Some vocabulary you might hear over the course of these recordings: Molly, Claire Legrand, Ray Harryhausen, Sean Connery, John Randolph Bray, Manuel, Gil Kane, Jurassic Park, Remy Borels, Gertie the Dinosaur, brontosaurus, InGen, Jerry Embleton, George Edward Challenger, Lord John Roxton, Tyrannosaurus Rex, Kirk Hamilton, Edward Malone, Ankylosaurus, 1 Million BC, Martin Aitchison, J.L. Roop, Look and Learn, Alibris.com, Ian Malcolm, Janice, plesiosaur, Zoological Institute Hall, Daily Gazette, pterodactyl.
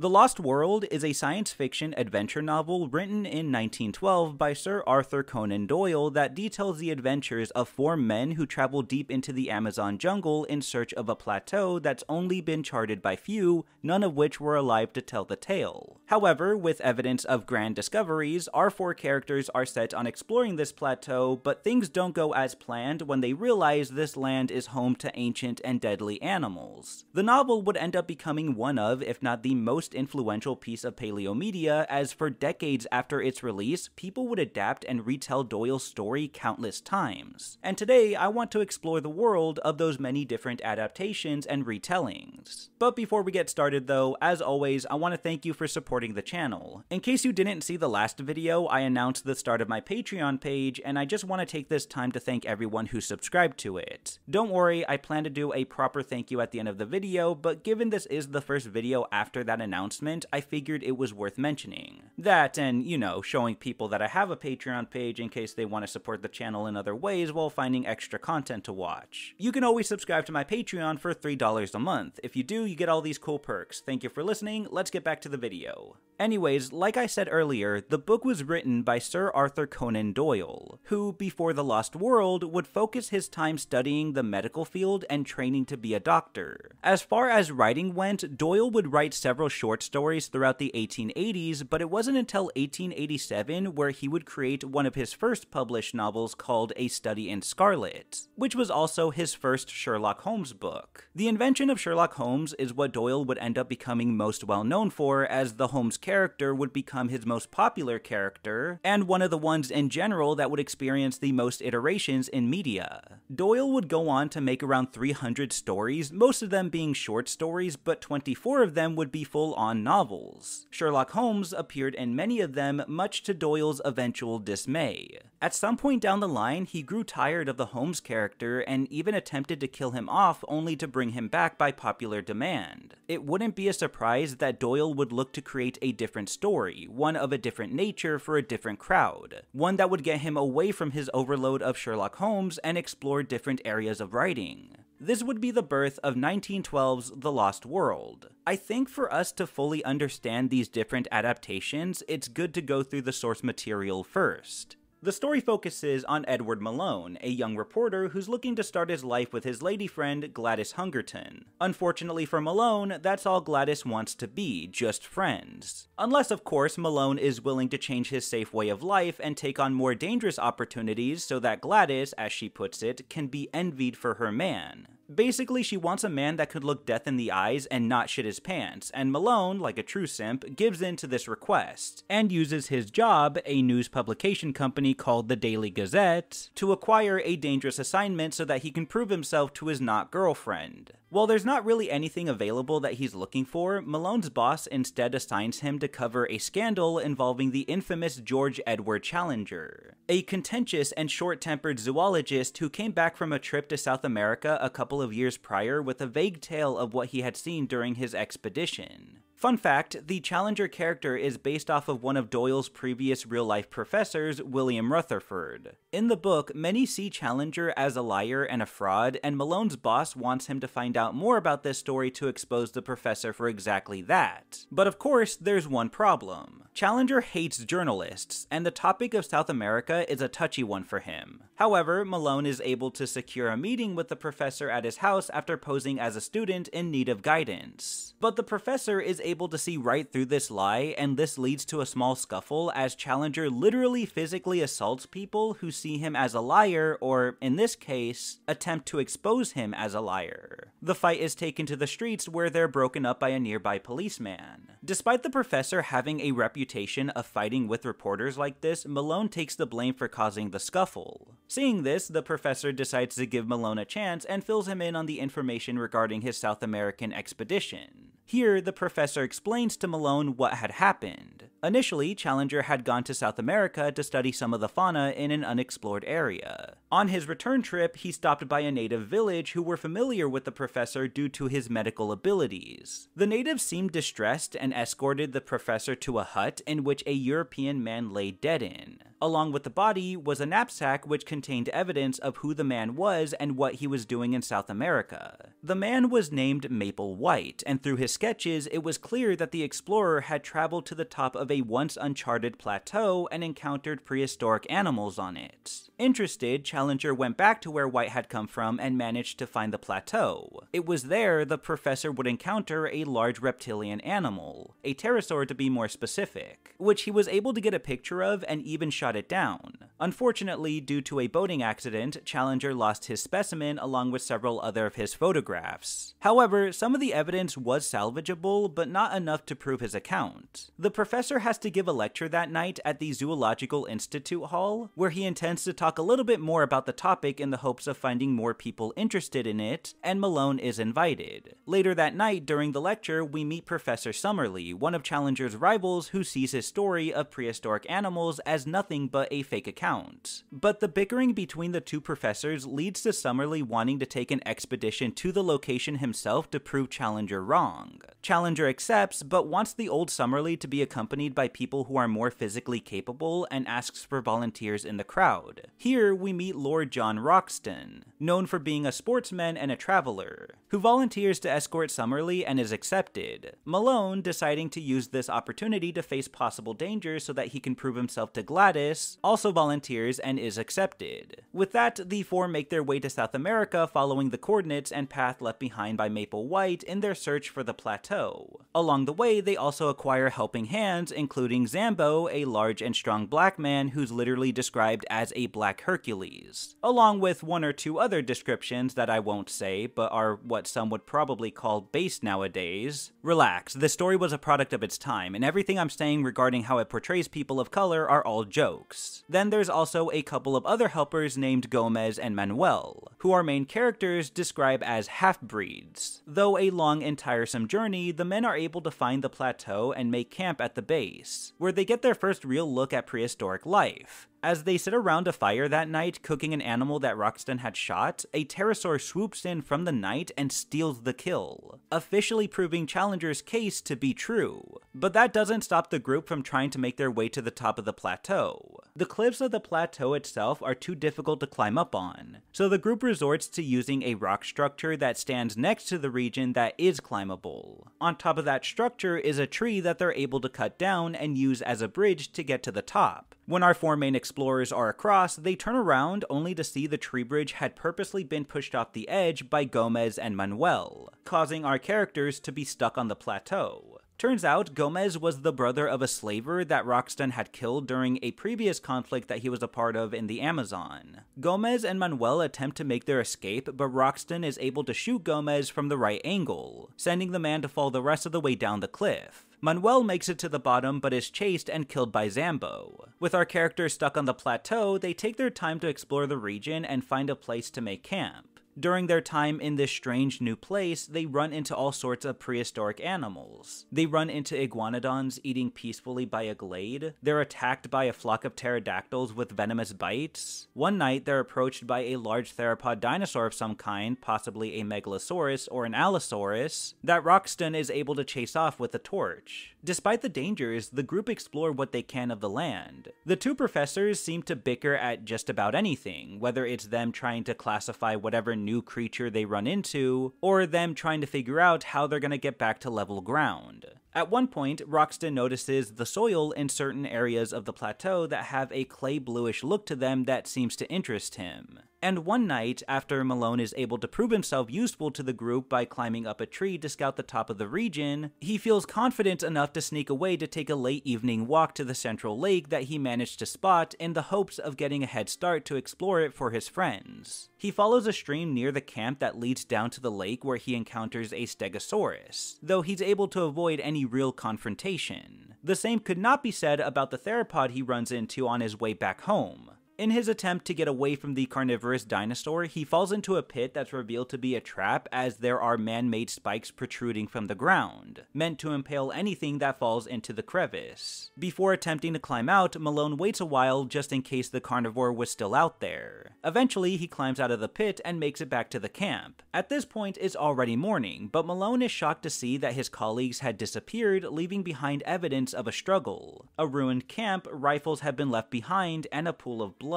The Lost World is a science fiction adventure novel written in 1912 by Sir Arthur Conan Doyle that details the adventures of four men who travel deep into the Amazon jungle in search of a plateau that's only been charted by few, none of which were alive to tell the tale. However, with evidence of grand discoveries, our four characters are set on exploring this plateau, but things don't go as planned when they realize this land is home to ancient and deadly animals. The novel would end up becoming one of, if not the most influential piece of paleo media, as for decades after its release, people would adapt and retell Doyle's story countless times. And today, I want to explore the world of those many different adaptations and retellings. But before we get started though, as always, I want to thank you for supporting the channel. In case you didn't see the last video, I announced the start of my Patreon page, and I just want to take this time to thank everyone who subscribed to it. Don't worry, I plan to do a proper thank you at the end of the video, but given this is the first video after that announcement, I figured it was worth mentioning. That and, you know, showing people that I have a Patreon page in case they want to support the channel in other ways while finding extra content to watch. You can always subscribe to my Patreon for $3 a month. If you do, you get all these cool perks. Thank you for listening, let's get back to the video. Anyways, like I said earlier, the book was written by Sir Arthur Conan Doyle, who, before The Lost World, would focus his time studying the medical field and training to be a doctor. As far as writing went, Doyle would write several short stories throughout the 1880s, but it wasn't until 1887 where he would create one of his first published novels called A Study in Scarlet, which was also his first Sherlock Holmes book. The invention of Sherlock Holmes is what Doyle would end up becoming most well known for, as the Holmes character would become his most popular character, and one of the ones in general that would experience the most iterations in media. Doyle would go on to make around 300 stories, most of them being short stories, but 24 of them would be full-on novels. Sherlock Holmes appeared in many of them, much to Doyle's eventual dismay. At some point down the line, he grew tired of the Holmes character and even attempted to kill him off, only to bring him back by popular demand. It wouldn't be a surprise that Doyle would look to create a different story, one of a different nature for a different crowd, one that would get him away from his overload of Sherlock Holmes and explore different areas of writing. This would be the birth of 1912's The Lost World. I think for us to fully understand these different adaptations, it's good to go through the source material first. The story focuses on Edward Malone, a young reporter who's looking to start his life with his lady friend, Gladys Hungerton. Unfortunately for Malone, that's all Gladys wants to be, just friends. Unless, of course, Malone is willing to change his safe way of life and take on more dangerous opportunities so that Gladys, as she puts it, can be envied for her man. Basically, she wants a man that could look death in the eyes and not shit his pants, and Malone, like a true simp, gives in to this request, and uses his job, a news publication company called the Daily Gazette, to acquire a dangerous assignment so that he can prove himself to his not-girlfriend. While there's not really anything available that he's looking for, Malone's boss instead assigns him to cover a scandal involving the infamous George Edward Challenger, a contentious and short-tempered zoologist who came back from a trip to South America a couple of years prior with a vague tale of what he had seen during his expedition. Fun fact, the Challenger character is based off of one of Doyle's previous real-life professors, William Rutherford. In the book, many see Challenger as a liar and a fraud, and Malone's boss wants him to find out more about this story to expose the professor for exactly that. But of course, there's one problem. Challenger hates journalists, and the topic of South America is a touchy one for him. However, Malone is able to secure a meeting with the professor at his house after posing as a student in need of guidance. But the professor is able to see right through this lie, and this leads to a small scuffle as Challenger literally physically assaults people who see him as a liar, or in this case, attempt to expose him as a liar. The fight is taken to the streets where they're broken up by a nearby policeman. Despite the professor having a reputation of fighting with reporters like this, Malone takes the blame for causing the scuffle. Seeing this, the professor decides to give Malone a chance and fills him in on the information regarding his South American expedition. Here, the professor explains to Malone what had happened. Initially, Challenger had gone to South America to study some of the fauna in an unexplored area. On his return trip, he stopped by a native village who were familiar with the professor due to his medical abilities. The natives seemed distressed and escorted the professor to a hut in which a European man lay dead in. Along with the body was a knapsack which contained evidence of who the man was and what he was doing in South America. The man was named Maple White, and through his sketches, it was clear that the explorer had traveled to the top of a once uncharted plateau and encountered prehistoric animals on it. Interested, Challenger went back to where White had come from and managed to find the plateau. It was there the professor would encounter a large reptilian animal, a pterosaur to be more specific, which he was able to get a picture of and even shot it down. Unfortunately, due to a boating accident, Challenger lost his specimen along with several other of his photographs. However, some of the evidence was salvageable, but not enough to prove his account. The professor has to give a lecture that night at the Zoological Institute Hall, where he intends to talk a little bit more about the topic in the hopes of finding more people interested in it, and Malone is invited. Later that night, during the lecture, we meet Professor Summerlee, one of Challenger's rivals who sees his story of prehistoric animals as nothing but a fake account. But the bickering between the two professors leads to Summerlee wanting to take an expedition to the location himself to prove Challenger wrong. Challenger accepts, but wants the old Summerlee to be accompanied by people who are more physically capable and asks for volunteers in the crowd. Here, we meet Lord John Roxton, known for being a sportsman and a traveler, who volunteers to escort Summerlee and is accepted. Malone, deciding to use this opportunity to face possible dangers so that he can prove himself to Gladys, also volunteers and is accepted. With that, the four make their way to South America following the coordinates and path left behind by Maple White in their search for the plateau. Along the way, they also acquire helping hands, including Zambo, a large and strong black man who's literally described as a black Hercules, along with one or two other descriptions that I won't say, but are what some would probably call base nowadays. Relax, this story was a product of its time, and everything I'm saying regarding how it portrays people of color are all jokes. Then there's also a couple of other helpers named Gomez and Manuel, who our main characters describe as half-breeds. Though a long and tiresome journey, the men are able to find the plateau and make camp at the base, where they get their first real look at prehistoric life. As they sit around a fire that night, cooking an animal that Roxton had shot, a pterosaur swoops in from the night and steals the kill, officially proving Challenger's case to be true. But that doesn't stop the group from trying to make their way to the top of the plateau. The cliffs of the plateau itself are too difficult to climb up on, so the group resorts to using a rock structure that stands next to the region that is climbable. On top of that structure is a tree that they're able to cut down and use as a bridge to get to the top. When our four main explorers are across, they turn around only to see the tree bridge had purposely been pushed off the edge by Gomez and Manuel, causing our characters to be stuck on the plateau. Turns out, Gomez was the brother of a slaver that Roxton had killed during a previous conflict that he was a part of in the Amazon. Gomez and Manuel attempt to make their escape, but Roxton is able to shoot Gomez from the right angle, sending the man to fall the rest of the way down the cliff. Manuel makes it to the bottom but is chased and killed by Zambo. With our characters stuck on the plateau, they take their time to explore the region and find a place to make camp. During their time in this strange new place, they run into all sorts of prehistoric animals. They run into iguanodons eating peacefully by a glade. They're attacked by a flock of pterodactyls with venomous bites. One night, they're approached by a large theropod dinosaur of some kind, possibly a megalosaurus or an allosaurus, that Roxton is able to chase off with a torch. Despite the dangers, the group explore what they can of the land. The two professors seem to bicker at just about anything, whether it's them trying to classify whatever new creature they run into, or them trying to figure out how they're gonna get back to level ground. At one point, Roxton notices the soil in certain areas of the plateau that have a clay-bluish look to them that seems to interest him. And one night, after Malone is able to prove himself useful to the group by climbing up a tree to scout the top of the region, he feels confident enough to sneak away to take a late evening walk to the central lake that he managed to spot in the hopes of getting a head start to explore it for his friends. He follows a stream near the camp that leads down to the lake where he encounters a stegosaurus, though he's able to avoid any real confrontation. The same could not be said about the theropod he runs into on his way back home. In his attempt to get away from the carnivorous dinosaur, he falls into a pit that's revealed to be a trap, as there are man-made spikes protruding from the ground, meant to impale anything that falls into the crevice. Before attempting to climb out, Malone waits a while just in case the carnivore was still out there. Eventually, he climbs out of the pit and makes it back to the camp. At this point, it's already morning, but Malone is shocked to see that his colleagues had disappeared, leaving behind evidence of a struggle. A ruined camp, rifles have been left behind, and a pool of blood.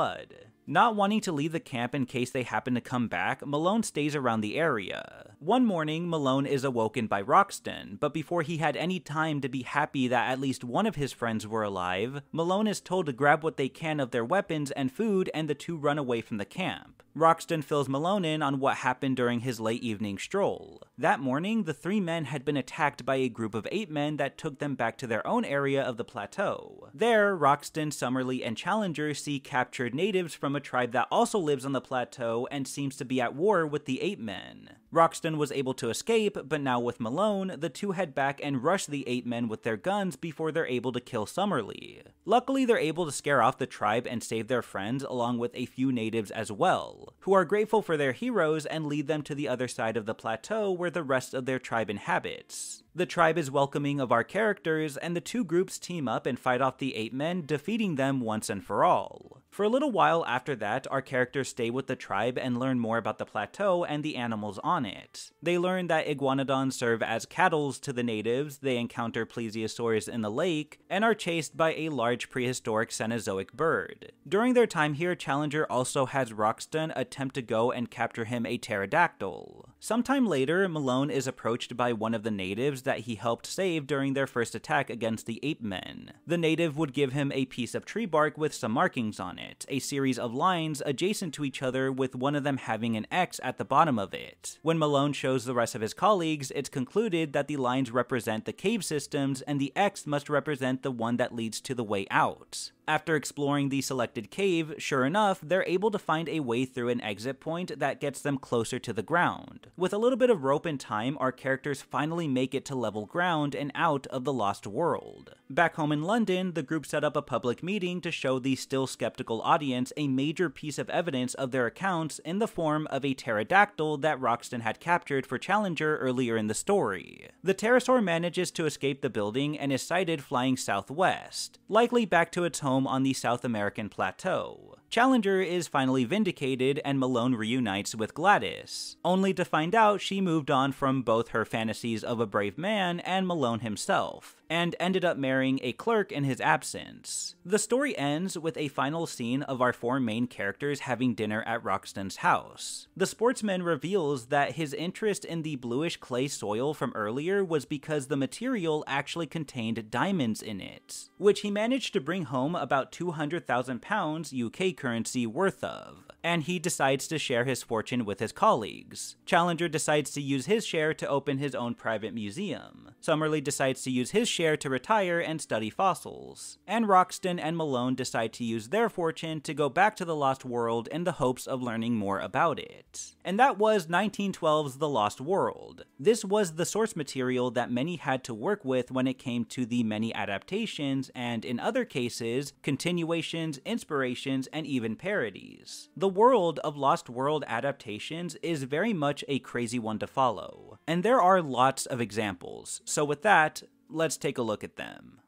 Not wanting to leave the camp in case they happen to come back, Malone stays around the area. One morning, Malone is awoken by Roxton, but before he had any time to be happy that at least one of his friends were alive, Malone is told to grab what they can of their weapons and food, and the two run away from the camp. Roxton fills Malone in on what happened during his late evening stroll. That morning, the three men had been attacked by a group of 8 men that took them back to their own area of the plateau. There, Roxton, Summerlee, and Challenger see captured natives from a tribe that also lives on the plateau and seems to be at war with the 8 men. Roxton was able to escape, but now with Malone, the two head back and rush the 8 men with their guns before they're able to kill Summerlee. Luckily, they're able to scare off the tribe and save their friends along with a few natives as well, who are grateful for their heroes and lead them to the other side of the plateau where the rest of their tribe inhabits. The tribe is welcoming of our characters, and the two groups team up and fight off the 8 men, defeating them once and for all. For a little while after that, our characters stay with the tribe and learn more about the plateau and the animals on it. They learn that iguanodons serve as cattle to the natives, they encounter plesiosaurs in the lake, and are chased by a large prehistoric Cenozoic bird. During their time here, Challenger also has Roxton attempt to go and capture him a pterodactyl. Sometime later, Malone is approached by one of the natives that he helped save during their first attack against the ape men. The native would give him a piece of tree bark with some markings on it, a series of lines adjacent to each other with one of them having an X at the bottom of it. When Malone shows the rest of his colleagues, it's concluded that the lines represent the cave systems and the X must represent the one that leads to the way out. After exploring the selected cave, sure enough, they're able to find a way through an exit point that gets them closer to the ground. With a little bit of rope and time, our characters finally make it to level ground and out of the Lost World. Back home in London, the group set up a public meeting to show the still skeptical audience a major piece of evidence of their accounts in the form of a pterodactyl that Roxton had captured for Challenger earlier in the story. The pterosaur manages to escape the building and is sighted flying southwest, likely back to its home on the South American plateau. Challenger is finally vindicated and Malone reunites with Gladys, only to find out she moved on from both her fantasies of a brave man and Malone himself, and ended up marrying a clerk in his absence. The story ends with a final scene of our 4 main characters having dinner at Roxton's house. The sportsman reveals that his interest in the bluish clay soil from earlier was because the material actually contained diamonds in it, which he managed to bring home about £200,000 UK currency worth of, and he decides to share his fortune with his colleagues. Challenger decides to use his share to open his own private museum. Summerlee decides to use his share to retire and study fossils. And Roxton and Malone decide to use their fortune to go back to the Lost World in the hopes of learning more about it. And that was 1912's The Lost World. This was the source material that many had to work with when it came to the many adaptations and, in other cases, continuations, inspirations, and even parodies. The world of Lost World adaptations is very much a crazy one to follow, and there are lots of examples, so with that, let's take a look at them.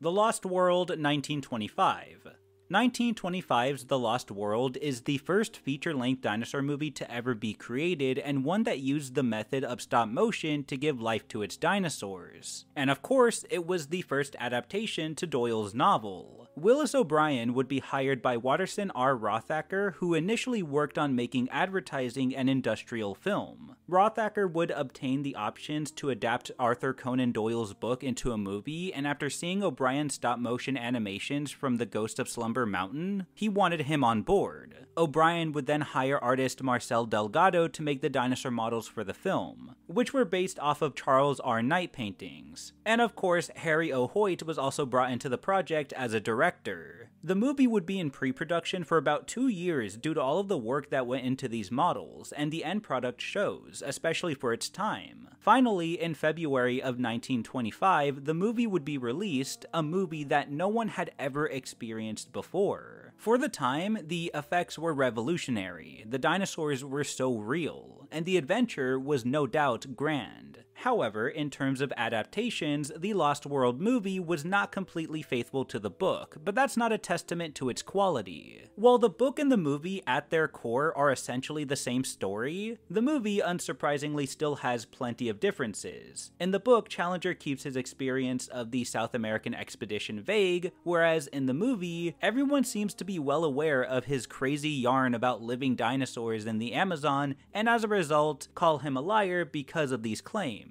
The Lost World, 1925. 1925's The Lost World is the first feature-length dinosaur movie to ever be created, and one that used the method of stop motion to give life to its dinosaurs. And of course, it was the first adaptation to Doyle's novel. Willis O'Brien would be hired by Watterson R. Rothacker, who initially worked on making advertising and industrial film. Rothacker would obtain the options to adapt Arthur Conan Doyle's book into a movie, and after seeing O'Brien's stop-motion animations from The Ghost of Slumber Mountain, he wanted him on board. O'Brien would then hire artist Marcel Delgado to make the dinosaur models for the film, which were based off of Charles R. Knight paintings. And of course, Harry O. Hoyt was also brought into the project as a director. The movie would be in pre-production for about 2 years due to all of the work that went into these models, and the end product shows, especially for its time. Finally, in February of 1925, the movie would be released, a movie that no one had ever experienced before. For the time, the effects were revolutionary, the dinosaurs were so real, and the adventure was no doubt grand. However, in terms of adaptations, the Lost World movie was not completely faithful to the book, but that's not a testament to its quality. While the book and the movie at their core are essentially the same story, the movie unsurprisingly still has plenty of differences. In the book, Challenger keeps his experience of the South American expedition vague, whereas in the movie, everyone seems to be well aware of his crazy yarn about living dinosaurs in the Amazon, and as a result, call him a liar because of these claims.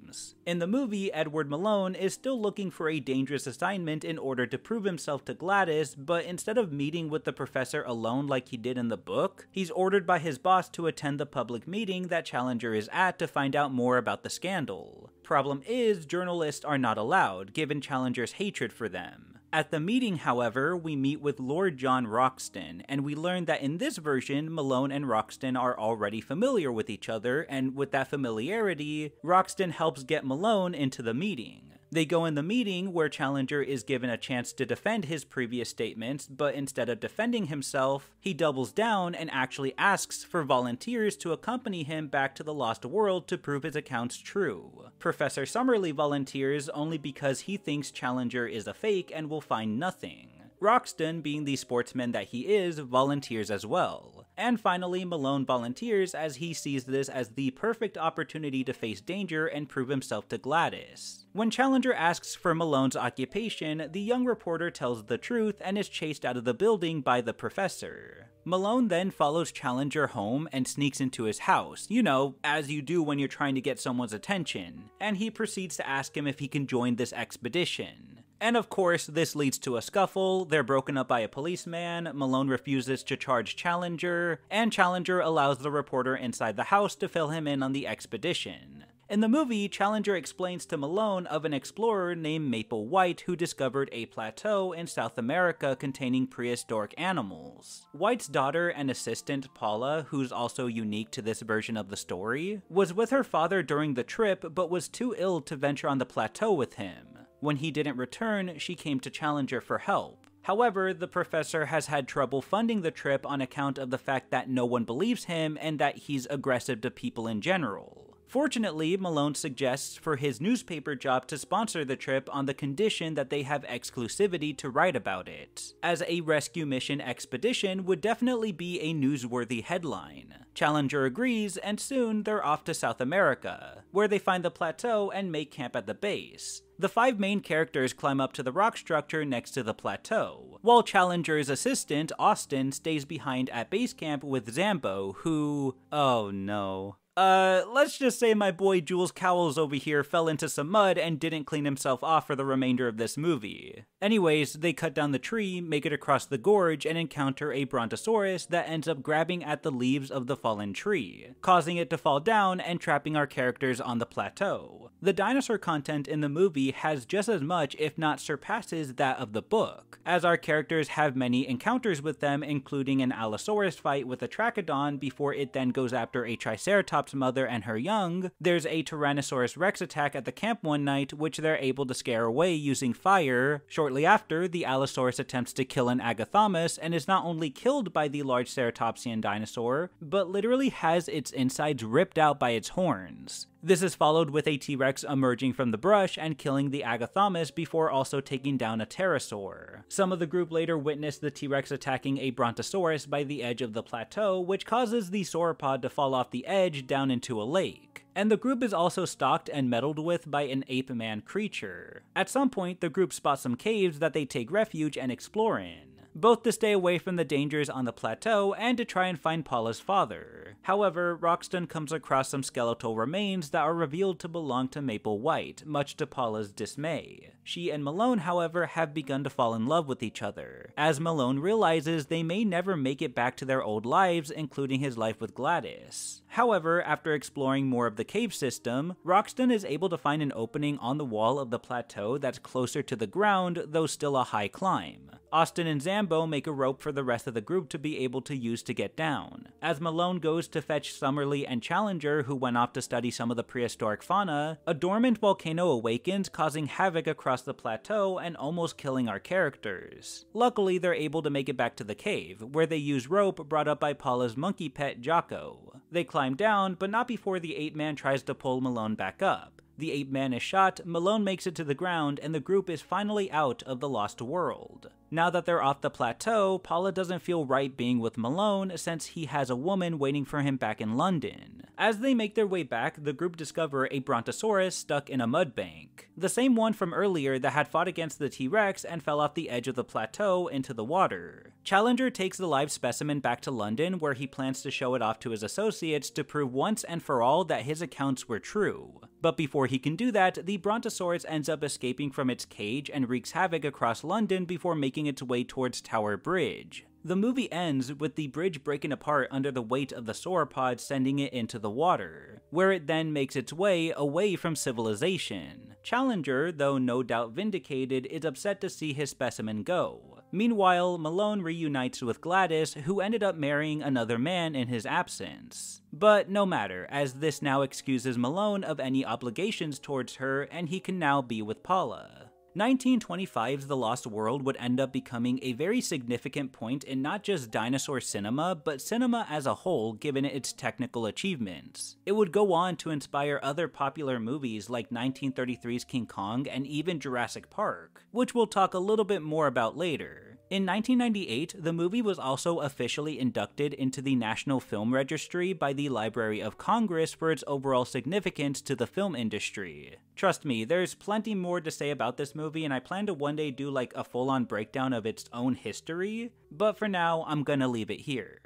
In the movie, Edward Malone is still looking for a dangerous assignment in order to prove himself to Gladys, but instead of meeting with the professor alone like he did in the book, he's ordered by his boss to attend the public meeting that Challenger is at to find out more about the scandal. Problem is, journalists are not allowed, given Challenger's hatred for them. At the meeting, however, we meet with Lord John Roxton, and we learn that in this version, Malone and Roxton are already familiar with each other, and with that familiarity, Roxton helps get Malone into the meeting. They go in the meeting where Challenger is given a chance to defend his previous statements, but instead of defending himself, he doubles down and actually asks for volunteers to accompany him back to the Lost World to prove his accounts true. Professor Summerlee volunteers only because he thinks Challenger is a fake and will find nothing. Roxton, being the sportsman that he is, volunteers as well. And finally, Malone volunteers as he sees this as the perfect opportunity to face danger and prove himself to Gladys. When Challenger asks for Malone's occupation, the young reporter tells the truth and is chased out of the building by the professor. Malone then follows Challenger home and sneaks into his house, you know, as you do when you're trying to get someone's attention, and he proceeds to ask him if he can join this expedition. And of course, this leads to a scuffle, they're broken up by a policeman, Malone refuses to charge Challenger, and Challenger allows the reporter inside the house to fill him in on the expedition. In the movie, Challenger explains to Malone of an explorer named Maple White who discovered a plateau in South America containing prehistoric animals. White's daughter and assistant, Paula, who's also unique to this version of the story, was with her father during the trip but was too ill to venture on the plateau with him. When he didn't return, she came to Challenger for help. However, the professor has had trouble funding the trip on account of the fact that no one believes him and that he's aggressive to people in general. Fortunately, Malone suggests for his newspaper job to sponsor the trip on the condition that they have exclusivity to write about it, as a rescue mission expedition would definitely be a newsworthy headline. Challenger agrees, and soon they're off to South America, where they find the plateau and make camp at the base. The five main characters climb up to the rock structure next to the plateau, while Challenger's assistant, Austin, stays behind at base camp with Zambo, who... oh no... let's just say my boy Jules Cowles over here fell into some mud and didn't clean himself off for the remainder of this movie. Anyways, they cut down the tree, make it across the gorge, and encounter a brontosaurus that ends up grabbing at the leaves of the fallen tree, causing it to fall down and trapping our characters on the plateau. The dinosaur content in the movie has just as much, if not surpasses, that of the book, as our characters have many encounters with them, including an Allosaurus fight with a Trachodon before it then goes after a Triceratops mother and her young. There's a Tyrannosaurus Rex attack at the camp one night, which they're able to scare away using fire. Shortly after, the Allosaurus attempts to kill an Agathaumas and is not only killed by the large ceratopsian dinosaur, but literally has its insides ripped out by its horns. This is followed with a T-Rex emerging from the brush and killing the Agathaumas before also taking down a pterosaur. Some of the group later witnessed the T-Rex attacking a brontosaurus by the edge of the plateau, which causes the sauropod to fall off the edge down into a lake. And the group is also stalked and meddled with by an ape-man creature. At some point, the group spots some caves that they take refuge and explore in, both to stay away from the dangers on the plateau and to try and find Paula's father. However, Roxton comes across some skeletal remains that are revealed to belong to Maple White, much to Paula's dismay. She and Malone, however, have begun to fall in love with each other, as Malone realizes they may never make it back to their old lives, including his life with Gladys. However, after exploring more of the cave system, Roxton is able to find an opening on the wall of the plateau that's closer to the ground, though still a high climb. Austin and Zambo make a rope for the rest of the group to be able to use to get down. As Malone goes to fetch Summerlee and Challenger, who went off to study some of the prehistoric fauna, a dormant volcano awakens, causing havoc across the plateau and almost killing our characters. Luckily, they're able to make it back to the cave, where they use rope brought up by Paula's monkey pet, Jocko. They climb down, but not before the ape-man tries to pull Malone back up. The ape-man is shot, Malone makes it to the ground, and the group is finally out of the Lost World. Now that they're off the plateau, Paula doesn't feel right being with Malone since he has a woman waiting for him back in London. As they make their way back, the group discover a brontosaurus stuck in a mudbank, the same one from earlier that had fought against the T-Rex and fell off the edge of the plateau into the water. Challenger takes the live specimen back to London, where he plans to show it off to his associates to prove once and for all that his accounts were true. But before he can do that, the brontosaurus ends up escaping from its cage and wreaks havoc across London before making its way towards Tower Bridge. The movie ends with the bridge breaking apart under the weight of the sauropod sending it into the water, where it then makes its way away from civilization. Challenger, though no doubt vindicated, is upset to see his specimen go. Meanwhile, Malone reunites with Gladys, who ended up marrying another man in his absence. But no matter, as this now excuses Malone of any obligations towards her, and he can now be with Paula. 1925's The Lost World would end up becoming a very significant point in not just dinosaur cinema, but cinema as a whole given its technical achievements. It would go on to inspire other popular movies like 1933's King Kong and even Jurassic Park, which we'll talk a little bit more about later. In 1998, the movie was also officially inducted into the National Film Registry by the Library of Congress for its overall significance to the film industry. Trust me, there's plenty more to say about this movie, and I plan to one day do like a full-on breakdown of its own history, but for now, I'm gonna leave it here.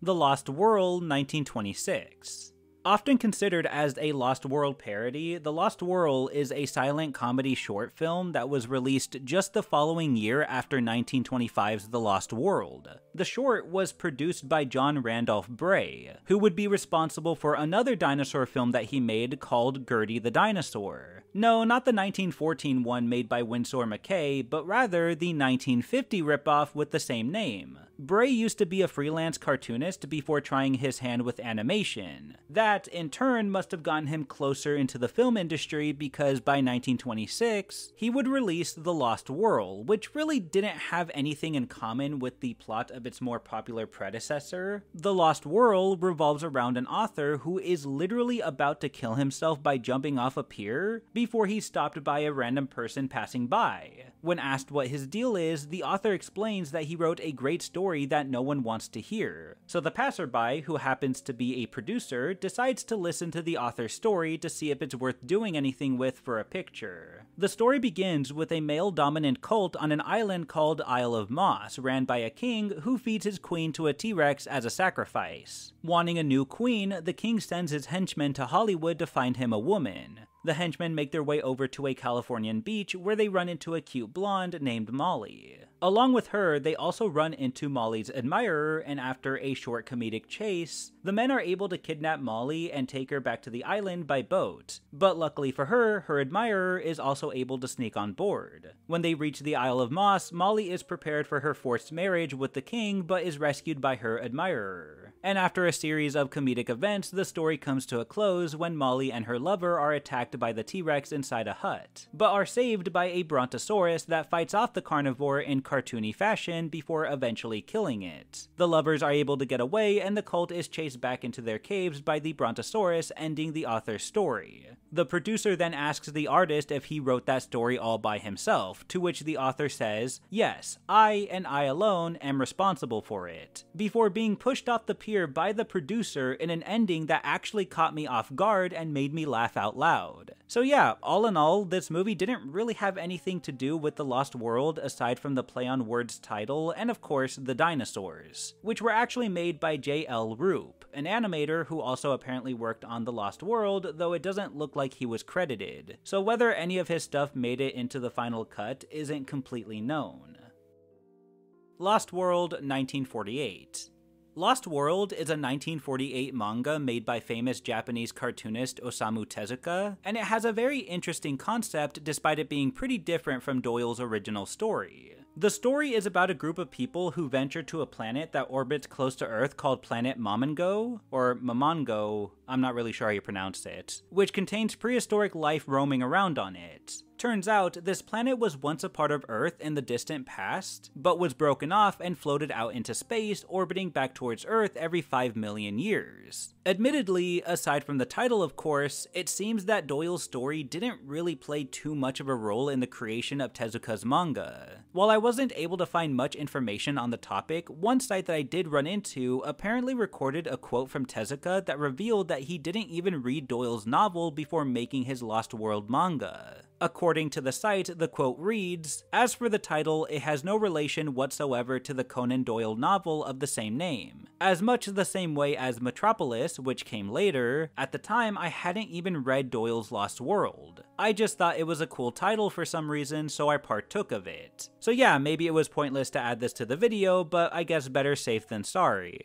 The Lost World, 1926. Often considered as a Lost World parody, The Lost World is a silent comedy short film that was released just the following year after 1925's The Lost World. The short was produced by John Randolph Bray, who would be responsible for another dinosaur film that he made called Gertie the Dinosaur. No, not the 1914 one made by Winsor McKay, but rather the 1950 ripoff with the same name. Bray used to be a freelance cartoonist before trying his hand with animation. That, in turn, must have gotten him closer into the film industry because by 1926, he would release The Lost World, which really didn't have anything in common with the plot of its more popular predecessor. The Lost World revolves around an author who is literally about to kill himself by jumping off a pier before he's stopped by a random person passing by. When asked what his deal is, the author explains that he wrote a great story that no one wants to hear. So the passerby, who happens to be a producer, decides to listen to the author's story to see if it's worth doing anything with for a picture. The story begins with a male-dominant cult on an island called Isle of Moss, ran by a king who feeds his queen to a T-Rex as a sacrifice. Wanting a new queen, the king sends his henchmen to Hollywood to find him a woman. The henchmen make their way over to a Californian beach where they run into a cute blonde named Molly. Along with her, they also run into Molly's admirer, and after a short comedic chase, the men are able to kidnap Molly and take her back to the island by boat. But luckily for her, her admirer is also able to sneak on board. When they reach the Isle of Moss, Molly is prepared for her forced marriage with the king but is rescued by her admirer. And after a series of comedic events, the story comes to a close when Molly and her lover are attacked by the T-Rex inside a hut, but are saved by a brontosaurus that fights off the carnivore in cartoony fashion before eventually killing it. The lovers are able to get away, and the cult is chased back into their caves by the brontosaurus, ending the author's story. The producer then asks the artist if he wrote that story all by himself, to which the author says, "Yes, I and I alone am responsible for it," before being pushed off the pier by the producer in an ending that actually caught me off guard and made me laugh out loud. So yeah, all in all, this movie didn't really have anything to do with The Lost World aside from the play on words title and of course the dinosaurs, which were actually made by J.L. Roop, an animator who also apparently worked on The Lost World, though it doesn't look like he was credited. So whether any of his stuff made it into the final cut isn't completely known. Lost World, 1948. Lost World is a 1948 manga made by famous Japanese cartoonist Osamu Tezuka, and it has a very interesting concept despite it being pretty different from Doyle's original story. The story is about a group of people who venture to a planet that orbits close to Earth called Planet Mamango, or Mamango, I'm not really sure how you pronounce it, which contains prehistoric life roaming around on it. Turns out, this planet was once a part of Earth in the distant past, but was broken off and floated out into space, orbiting back towards Earth every 5 million years. Admittedly, aside from the title of course, it seems that Doyle's story didn't really play too much of a role in the creation of Tezuka's manga. While I wasn't able to find much information on the topic, one site that I did run into apparently recorded a quote from Tezuka that revealed that he didn't even read Doyle's novel before making his Lost World manga. According to the site, the quote reads, "As for the title, it has no relation whatsoever to the Conan Doyle novel of the same name, as much the same way as Metropolis, which came later. At the time, I hadn't even read Doyle's Lost World. I just thought it was a cool title for some reason, so I partook of it." So yeah, maybe it was pointless to add this to the video, but I guess better safe than sorry.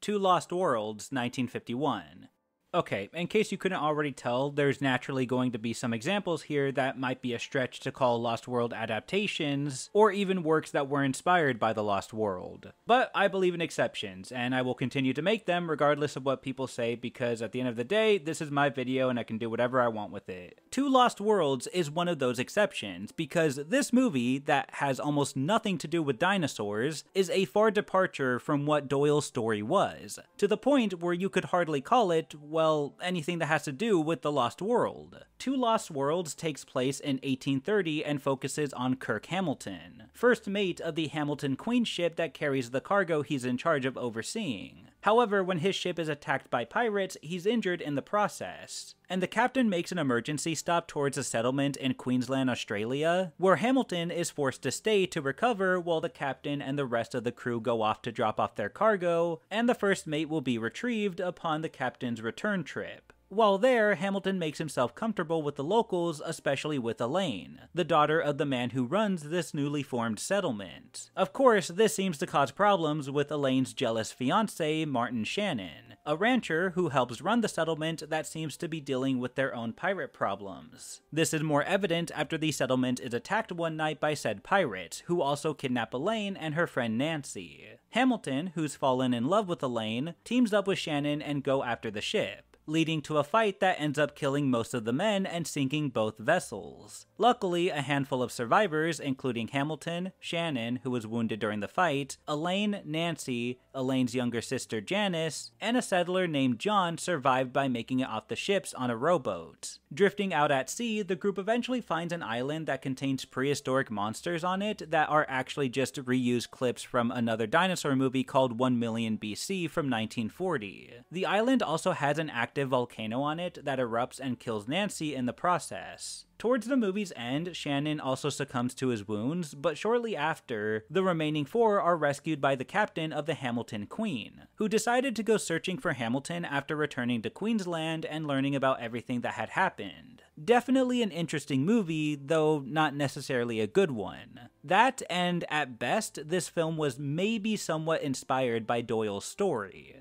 Two Lost Worlds, 1951. Okay, in case you couldn't already tell, there's naturally going to be some examples here that might be a stretch to call Lost World adaptations, or even works that were inspired by the Lost World. But I believe in exceptions, and I will continue to make them regardless of what people say, because at the end of the day, this is my video and I can do whatever I want with it. Two Lost Worlds is one of those exceptions, because this movie, that has almost nothing to do with dinosaurs, is a far departure from what Doyle's story was, to the point where you could hardly call it, well, anything that has to do with the Lost World. Two Lost Worlds takes place in 1830 and focuses on Kirk Hamilton, first mate of the Hamilton Queen ship that carries the cargo he's in charge of overseeing. However, when his ship is attacked by pirates, he's injured in the process, and the captain makes an emergency stop towards a settlement in Queensland, Australia, where Hamilton is forced to stay to recover while the captain and the rest of the crew go off to drop off their cargo, and the first mate will be retrieved upon the captain's return trip. While there, Hamilton makes himself comfortable with the locals, especially with Elaine, the daughter of the man who runs this newly formed settlement. Of course, this seems to cause problems with Elaine's jealous fiancé, Martin Shannon, a rancher who helps run the settlement that seems to be dealing with their own pirate problems. This is more evident after the settlement is attacked one night by said pirates, who also kidnap Elaine and her friend Nancy. Hamilton, who's fallen in love with Elaine, teams up with Shannon and go after the ship, leading to a fight that ends up killing most of the men and sinking both vessels. Luckily, a handful of survivors, including Hamilton, Shannon, who was wounded during the fight, Elaine, Nancy, Elaine's younger sister Janice, and a settler named John survived by making it off the ships on a rowboat. Drifting out at sea, the group eventually finds an island that contains prehistoric monsters on it that are actually just reused clips from another dinosaur movie called 1 Million BC from 1940. The island also has an active volcano on it that erupts and kills Nancy in the process. Towards the movie's end, Shannon also succumbs to his wounds, but shortly after, the remaining four are rescued by the captain of the Hamilton Queen, who decided to go searching for Hamilton after returning to Queensland and learning about everything that had happened. Definitely an interesting movie, though not necessarily a good one. That, and at best, this film was maybe somewhat inspired by Doyle's story.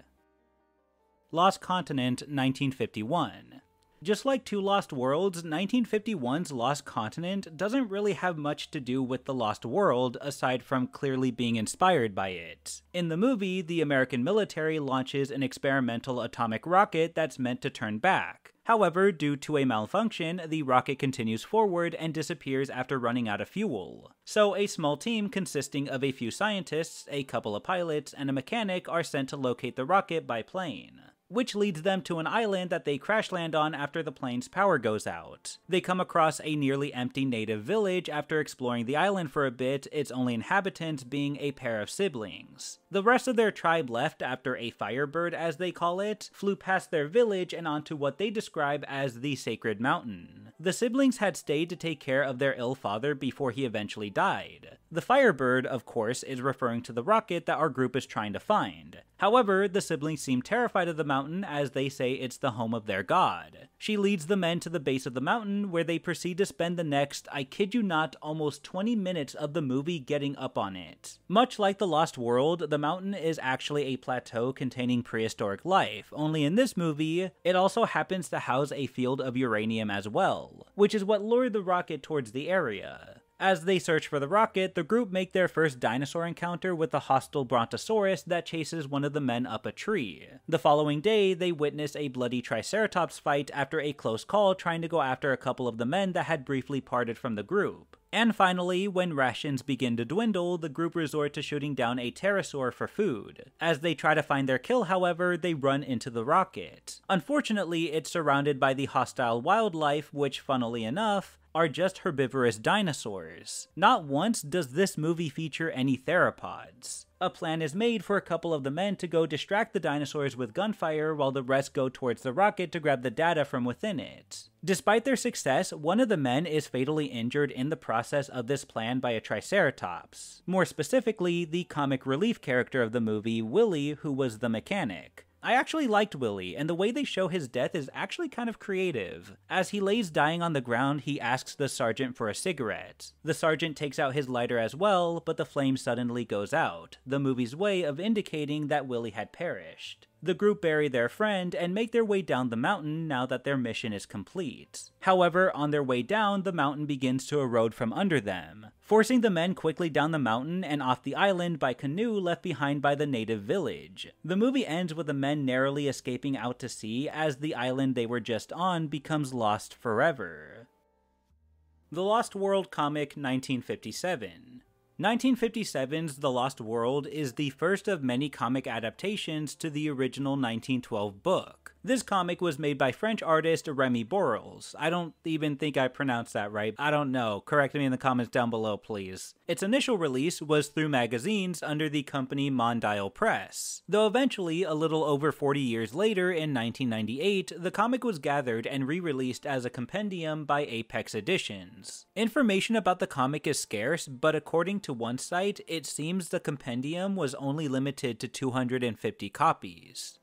Lost Continent, 1951. Just like Two Lost Worlds, 1951's Lost Continent doesn't really have much to do with the Lost World, aside from clearly being inspired by it. In the movie, the American military launches an experimental atomic rocket that's meant to turn back. However, due to a malfunction, the rocket continues forward and disappears after running out of fuel. So a small team consisting of a few scientists, a couple of pilots, and a mechanic are sent to locate the rocket by plane, which leads them to an island that they crash land on after the plane's power goes out. They come across a nearly empty native village after exploring the island for a bit, its only inhabitants being a pair of siblings. The rest of their tribe left after a firebird, as they call it, flew past their village and onto what they describe as the Sacred Mountain. The siblings had stayed to take care of their ill father before he eventually died. The firebird, of course, is referring to the rocket that our group is trying to find. However, the siblings seem terrified of the mountain, as they say it's the home of their god. She leads the men to the base of the mountain, where they proceed to spend the next, I kid you not, almost 20 minutes of the movie getting up on it. Much like the Lost World, the mountain is actually a plateau containing prehistoric life, only in this movie, it also happens to house a field of uranium as well, which is what lured the rocket towards the area. As they search for the rocket, the group make their first dinosaur encounter with a hostile brontosaurus that chases one of the men up a tree. The following day, they witness a bloody triceratops fight after a close call trying to go after a couple of the men that had briefly parted from the group. And finally, when rations begin to dwindle, the group resort to shooting down a pterosaur for food. As they try to find their kill, however, they run into the rocket. Unfortunately, it's surrounded by the hostile wildlife, which, funnily enough, are just herbivorous dinosaurs. Not once does this movie feature any theropods. A plan is made for a couple of the men to go distract the dinosaurs with gunfire while the rest go towards the rocket to grab the data from within it. Despite their success, one of the men is fatally injured in the process of this plan by a triceratops. More specifically, the comic relief character of the movie, Willie, who was the mechanic. I actually liked Willie, and the way they show his death is actually kind of creative. As he lays dying on the ground, he asks the sergeant for a cigarette. The sergeant takes out his lighter as well, but the flame suddenly goes out, the movie's way of indicating that Willie had perished. The group bury their friend and make their way down the mountain now that their mission is complete. However, on their way down, the mountain begins to erode from under them, forcing the men quickly down the mountain and off the island by canoe left behind by the native village. The movie ends with the men narrowly escaping out to sea as the island they were just on becomes lost forever. The Lost World Comic 1957. 1957's The Lost World is the first of many comic adaptations to the original 1912 book. This comic was made by French artist Remy Borels. I don't even think I pronounced that right. I don't know. Correct me in the comments down below, please. Its initial release was through magazines under the company Mondial Press, though eventually, a little over 40 years later in 1998, the comic was gathered and re-released as a compendium by Apex Editions. Information about the comic is scarce, but according to one site, it seems the compendium was only limited to 250 copies.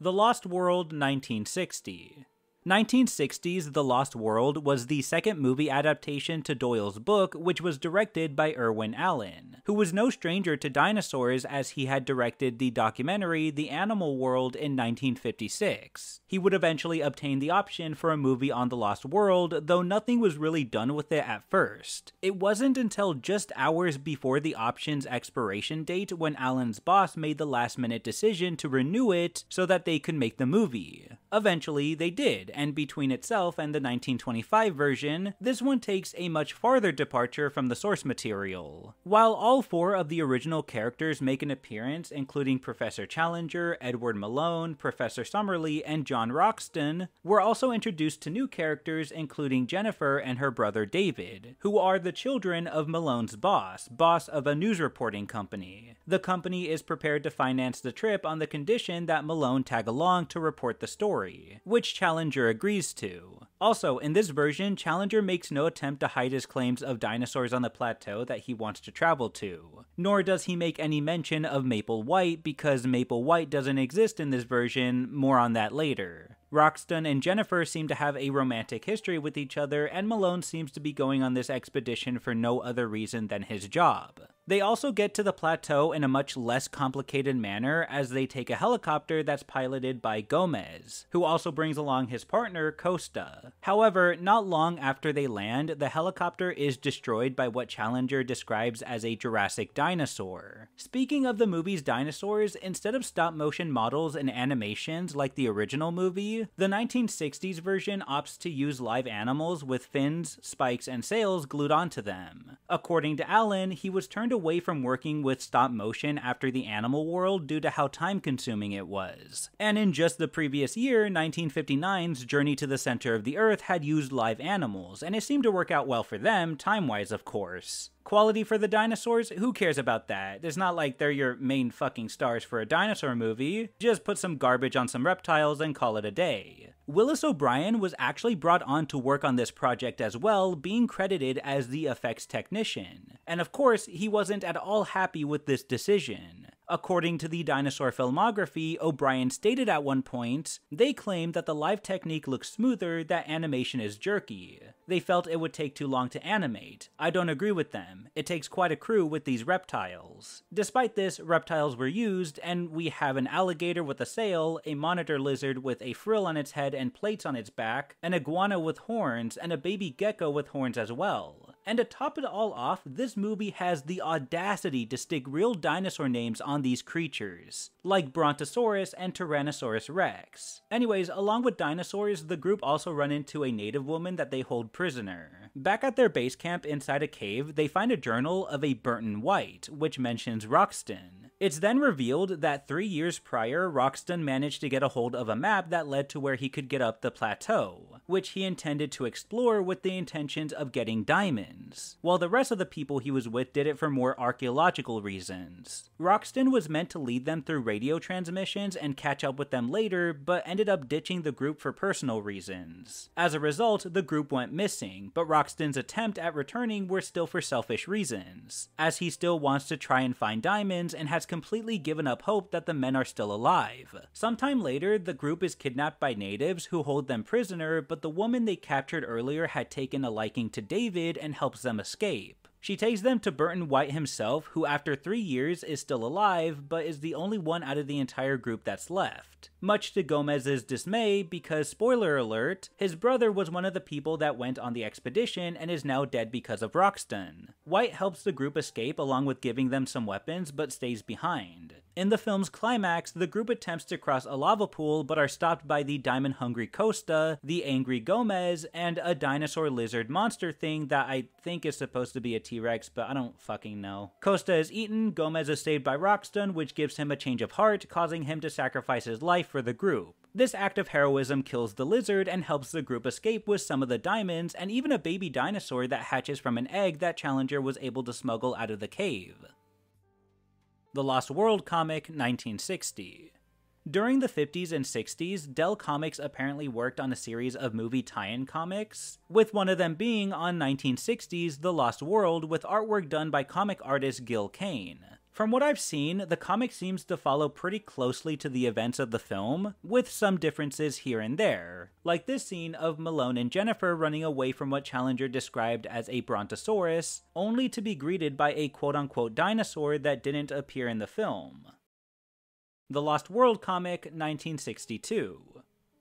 The Lost World 1960. 1960's The Lost World was the second movie adaptation to Doyle's book, which was directed by Irwin Allen, who was no stranger to dinosaurs as he had directed the documentary The Animal World in 1956. He would eventually obtain the option for a movie on The Lost World, though nothing was really done with it at first. It wasn't until just hours before the option's expiration date when Allen's boss made the last-minute decision to renew it so that they could make the movie. Eventually, they did. And between itself and the 1925 version, this one takes a much farther departure from the source material. While all four of the original characters make an appearance, including Professor Challenger, Edward Malone, Professor Summerlee, and John Roxton, we're also introduced to new characters including Jennifer and her brother David, who are the children of Malone's boss of a news reporting company. The company is prepared to finance the trip on the condition that Malone tag along to report the story, which Challenger agrees to. Also, in this version, Challenger makes no attempt to hide his claims of dinosaurs on the plateau that he wants to travel to, nor does he make any mention of Maple White because Maple White doesn't exist in this version, more on that later. Roxton and Jennifer seem to have a romantic history with each other, and Malone seems to be going on this expedition for no other reason than his job. They also get to the plateau in a much less complicated manner as they take a helicopter that's piloted by Gomez, who also brings along his partner, Costa. However, not long after they land, the helicopter is destroyed by what Challenger describes as a Jurassic dinosaur. Speaking of the movie's dinosaurs, instead of stop-motion models and animations like the original movie, the 1960s version opts to use live animals with fins, spikes, and sails glued onto them. According to Allen, he was turned away from working with stop motion after The Animal World due to how time-consuming it was. And in just the previous year, 1959's Journey to the Center of the Earth had used live animals, and it seemed to work out well for them, time-wise of course. Quality for the dinosaurs? Who cares about that? It's not like they're your main fucking stars for a dinosaur movie. Just put some garbage on some reptiles and call it a day. Willis O'Brien was actually brought on to work on this project as well, being credited as the effects technician. And of course, he wasn't at all happy with this decision. According to the dinosaur filmography, O'Brien stated at one point, "They claim that the live technique looks smoother, that animation is jerky. They felt it would take too long to animate. I don't agree with them. It takes quite a crew with these reptiles." Despite this, reptiles were used, and we have an alligator with a sail, a monitor lizard with a frill on its head and plates on its back, an iguana with horns, and a baby gecko with horns as well. And to top it all off, this movie has the audacity to stick real dinosaur names on these creatures, like Brontosaurus and Tyrannosaurus Rex. Anyways, along with dinosaurs, the group also run into a native woman that they hold prisoner. Back at their base camp inside a cave, they find a journal of a Burton White, which mentions Roxton. It's then revealed that 3 years prior, Roxton managed to get a hold of a map that led to where he could get up the plateau, which he intended to explore with the intentions of getting diamonds, while the rest of the people he was with did it for more archaeological reasons. Roxton was meant to lead them through radio transmissions and catch up with them later, but ended up ditching the group for personal reasons. As a result, the group went missing, but Roxton's attempt at returning were still for selfish reasons, as he still wants to try and find diamonds and has completely given up hope that the men are still alive. Sometime later, the group is kidnapped by natives who hold them prisoner, but the woman they captured earlier had taken a liking to David and helps them escape. She takes them to Burton White himself, who after 3 years is still alive, but is the only one out of the entire group that's left. Much to Gomez's dismay, because, spoiler alert, his brother was one of the people that went on the expedition and is now dead because of Roxton. White helps the group escape along with giving them some weapons, but stays behind. In the film's climax, the group attempts to cross a lava pool but are stopped by the diamond-hungry Costa, the angry Gomez, and a dinosaur lizard monster thing that I think is supposed to be a T-Rex, but I don't fucking know. Costa is eaten, Gomez is saved by Roxton, which gives him a change of heart, causing him to sacrifice his life for the group. This act of heroism kills the lizard and helps the group escape with some of the diamonds and even a baby dinosaur that hatches from an egg that Challenger was able to smuggle out of the cave. The Lost World comic, 1960. During the 50s and 60s, Dell Comics apparently worked on a series of movie tie-in comics, with one of them being on 1960's The Lost World with artwork done by comic artist Gil Kane. From what I've seen, the comic seems to follow pretty closely to the events of the film, with some differences here and there, like this scene of Malone and Jennifer running away from what Challenger described as a Brontosaurus, only to be greeted by a quote-unquote dinosaur that didn't appear in the film. The Lost World comic, 1962.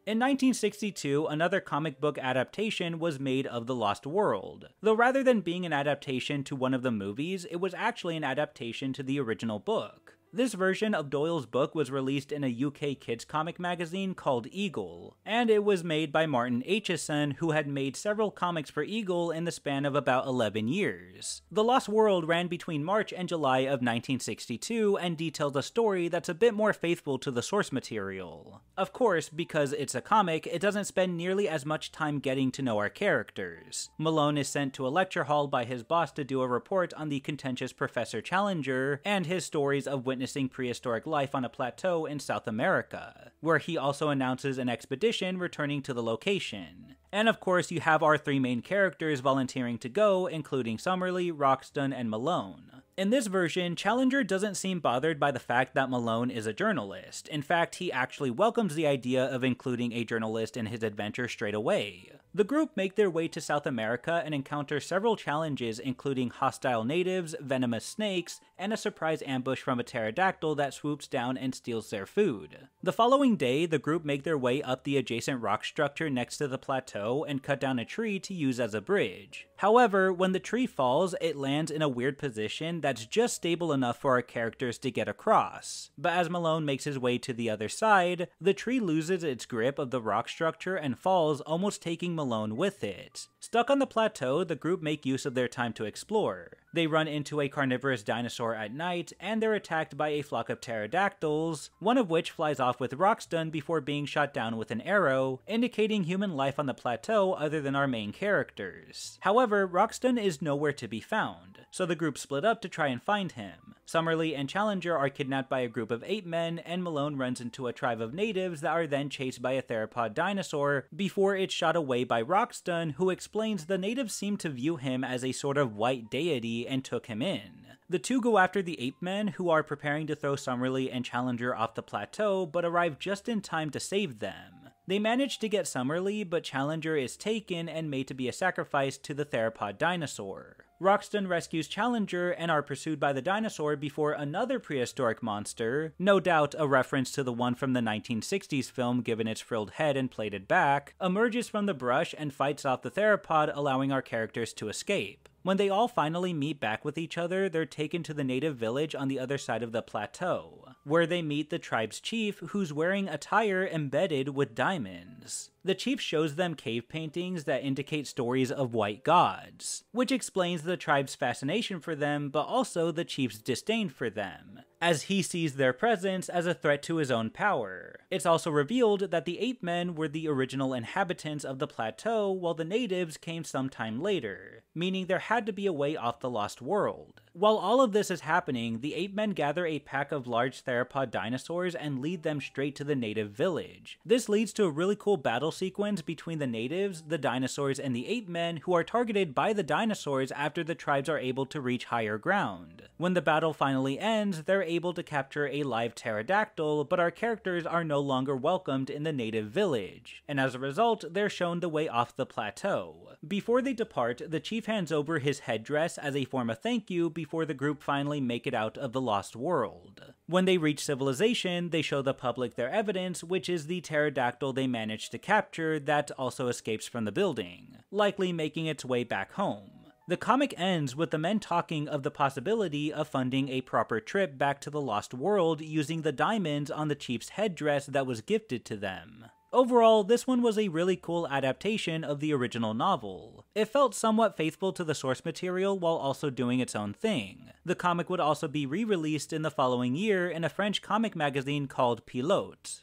In 1962, another comic book adaptation was made of The Lost World, though rather than being an adaptation to one of the movies, it was actually an adaptation to the original book. This version of Doyle's book was released in a UK kids comic magazine called Eagle, and it was made by Martin Aitchison, who had made several comics for Eagle in the span of about 11 years. The Lost World ran between March and July of 1962 and detailed a story that's a bit more faithful to the source material. Of course, because it's a comic, it doesn't spend nearly as much time getting to know our characters. Malone is sent to a lecture hall by his boss to do a report on the contentious Professor Challenger and his stories of witnessing prehistoric life on a plateau in South America, where he also announces an expedition returning to the location. And of course, you have our three main characters volunteering to go, including Summerlee, Roxton, and Malone. In this version, Challenger doesn't seem bothered by the fact that Malone is a journalist. In fact, he actually welcomes the idea of including a journalist in his adventure straight away. The group make their way to South America and encounter several challenges, including hostile natives, venomous snakes, and a surprise ambush from a pterodactyl that swoops down and steals their food. The following day, the group make their way up the adjacent rock structure next to the plateau and cut down a tree to use as a bridge. However, when the tree falls, it lands in a weird position that's just stable enough for our characters to get across. But as Malone makes his way to the other side, the tree loses its grip of the rock structure and falls, almost taking Malone with it. Stuck on the plateau, the group make use of their time to explore. They run into a carnivorous dinosaur at night, and they're attacked by a flock of pterodactyls, one of which flies off with Roxton before being shot down with an arrow, indicating human life on the plateau other than our main characters. However, Roxton is nowhere to be found, so the group split up to try and find him. Summerlee and Challenger are kidnapped by a group of ape men, and Malone runs into a tribe of natives that are then chased by a theropod dinosaur before it's shot away by Roxton, who explains the natives seem to view him as a sort of white deity and took him in. The two go after the ape men, who are preparing to throw Summerlee and Challenger off the plateau, but arrive just in time to save them. They manage to get Summerlee, but Challenger is taken and made to be a sacrifice to the theropod dinosaur. Roxton rescues Challenger and are pursued by the dinosaur before another prehistoric monster, no doubt a reference to the one from the 1960s film given its frilled head and plaited back, emerges from the brush and fights off the theropod, allowing our characters to escape. When they all finally meet back with each other, they're taken to the native village on the other side of the plateau, where they meet the tribe's chief, who's wearing attire embedded with diamonds. The chief shows them cave paintings that indicate stories of white gods, which explains the tribe's fascination for them, but also the chief's disdain for them, as he sees their presence as a threat to his own power. It's also revealed that the ape men were the original inhabitants of the plateau, while the natives came sometime later, meaning there had to be a way off the lost world. While all of this is happening, the ape men gather a pack of large theropod dinosaurs and lead them straight to the native village. This leads to a really cool battle sequence between the natives, the dinosaurs, and the ape men, who are targeted by the dinosaurs after the tribes are able to reach higher ground. When the battle finally ends, they're able to capture a live pterodactyl, but our characters are no longer welcomed in the native village, and as a result, they're shown the way off the plateau. Before they depart, the chief hands over his headdress as a form of thank you before the group finally make it out of the lost world. When they reach civilization, they show the public their evidence, which is the pterodactyl they managed to capture that also escapes from the building, likely making its way back home. The comic ends with the men talking of the possibility of funding a proper trip back to the lost world using the diamonds on the chief's headdress that was gifted to them. Overall, this one was a really cool adaptation of the original novel. It felt somewhat faithful to the source material while also doing its own thing. The comic would also be re-released in the following year in a French comic magazine called Pilote.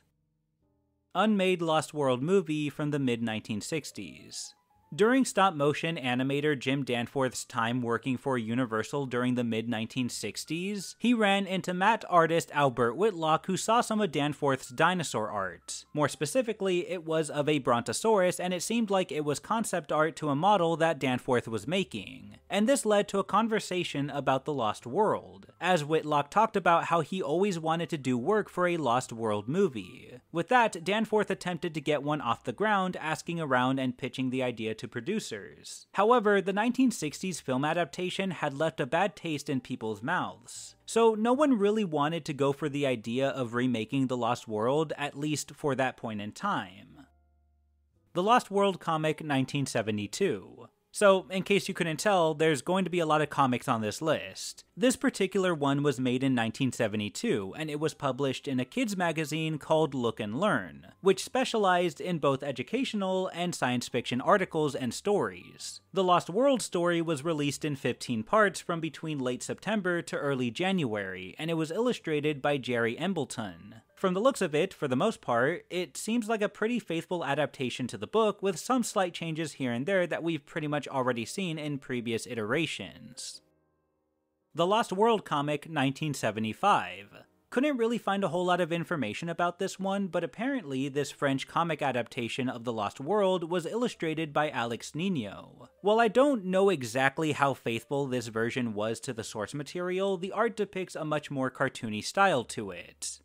Unmade Lost World movie from the mid-1960s. During stop-motion animator Jim Danforth's time working for Universal during the mid-1960s, he ran into Mat artist Albert Whitlock, who saw some of Danforth's dinosaur art. More specifically, it was of a brontosaurus, and it seemed like it was concept art to a model that Danforth was making. And this led to a conversation about the Lost World, as Whitlock talked about how he always wanted to do work for a Lost World movie. With that, Danforth attempted to get one off the ground, asking around and pitching the idea to producers. However, the 1960s film adaptation had left a bad taste in people's mouths, so no one really wanted to go for the idea of remaking The Lost World, at least for that point in time. The Lost World comic 1972. So, in case you couldn't tell, there's going to be a lot of comics on this list. This particular one was made in 1972, and it was published in a kids magazine called Look and Learn, which specialized in both educational and science fiction articles and stories. The Lost World story was released in 15 parts from between late September to early January, and it was illustrated by Jerry Embleton. From the looks of it, for the most part, it seems like a pretty faithful adaptation to the book, with some slight changes here and there that we've pretty much already seen in previous iterations. The Lost World comic 1975. Couldn't really find a whole lot of information about this one, but apparently this French comic adaptation of The Lost World was illustrated by Alex Nino. While I don't know exactly how faithful this version was to the source material, the art depicts a much more cartoony style to it.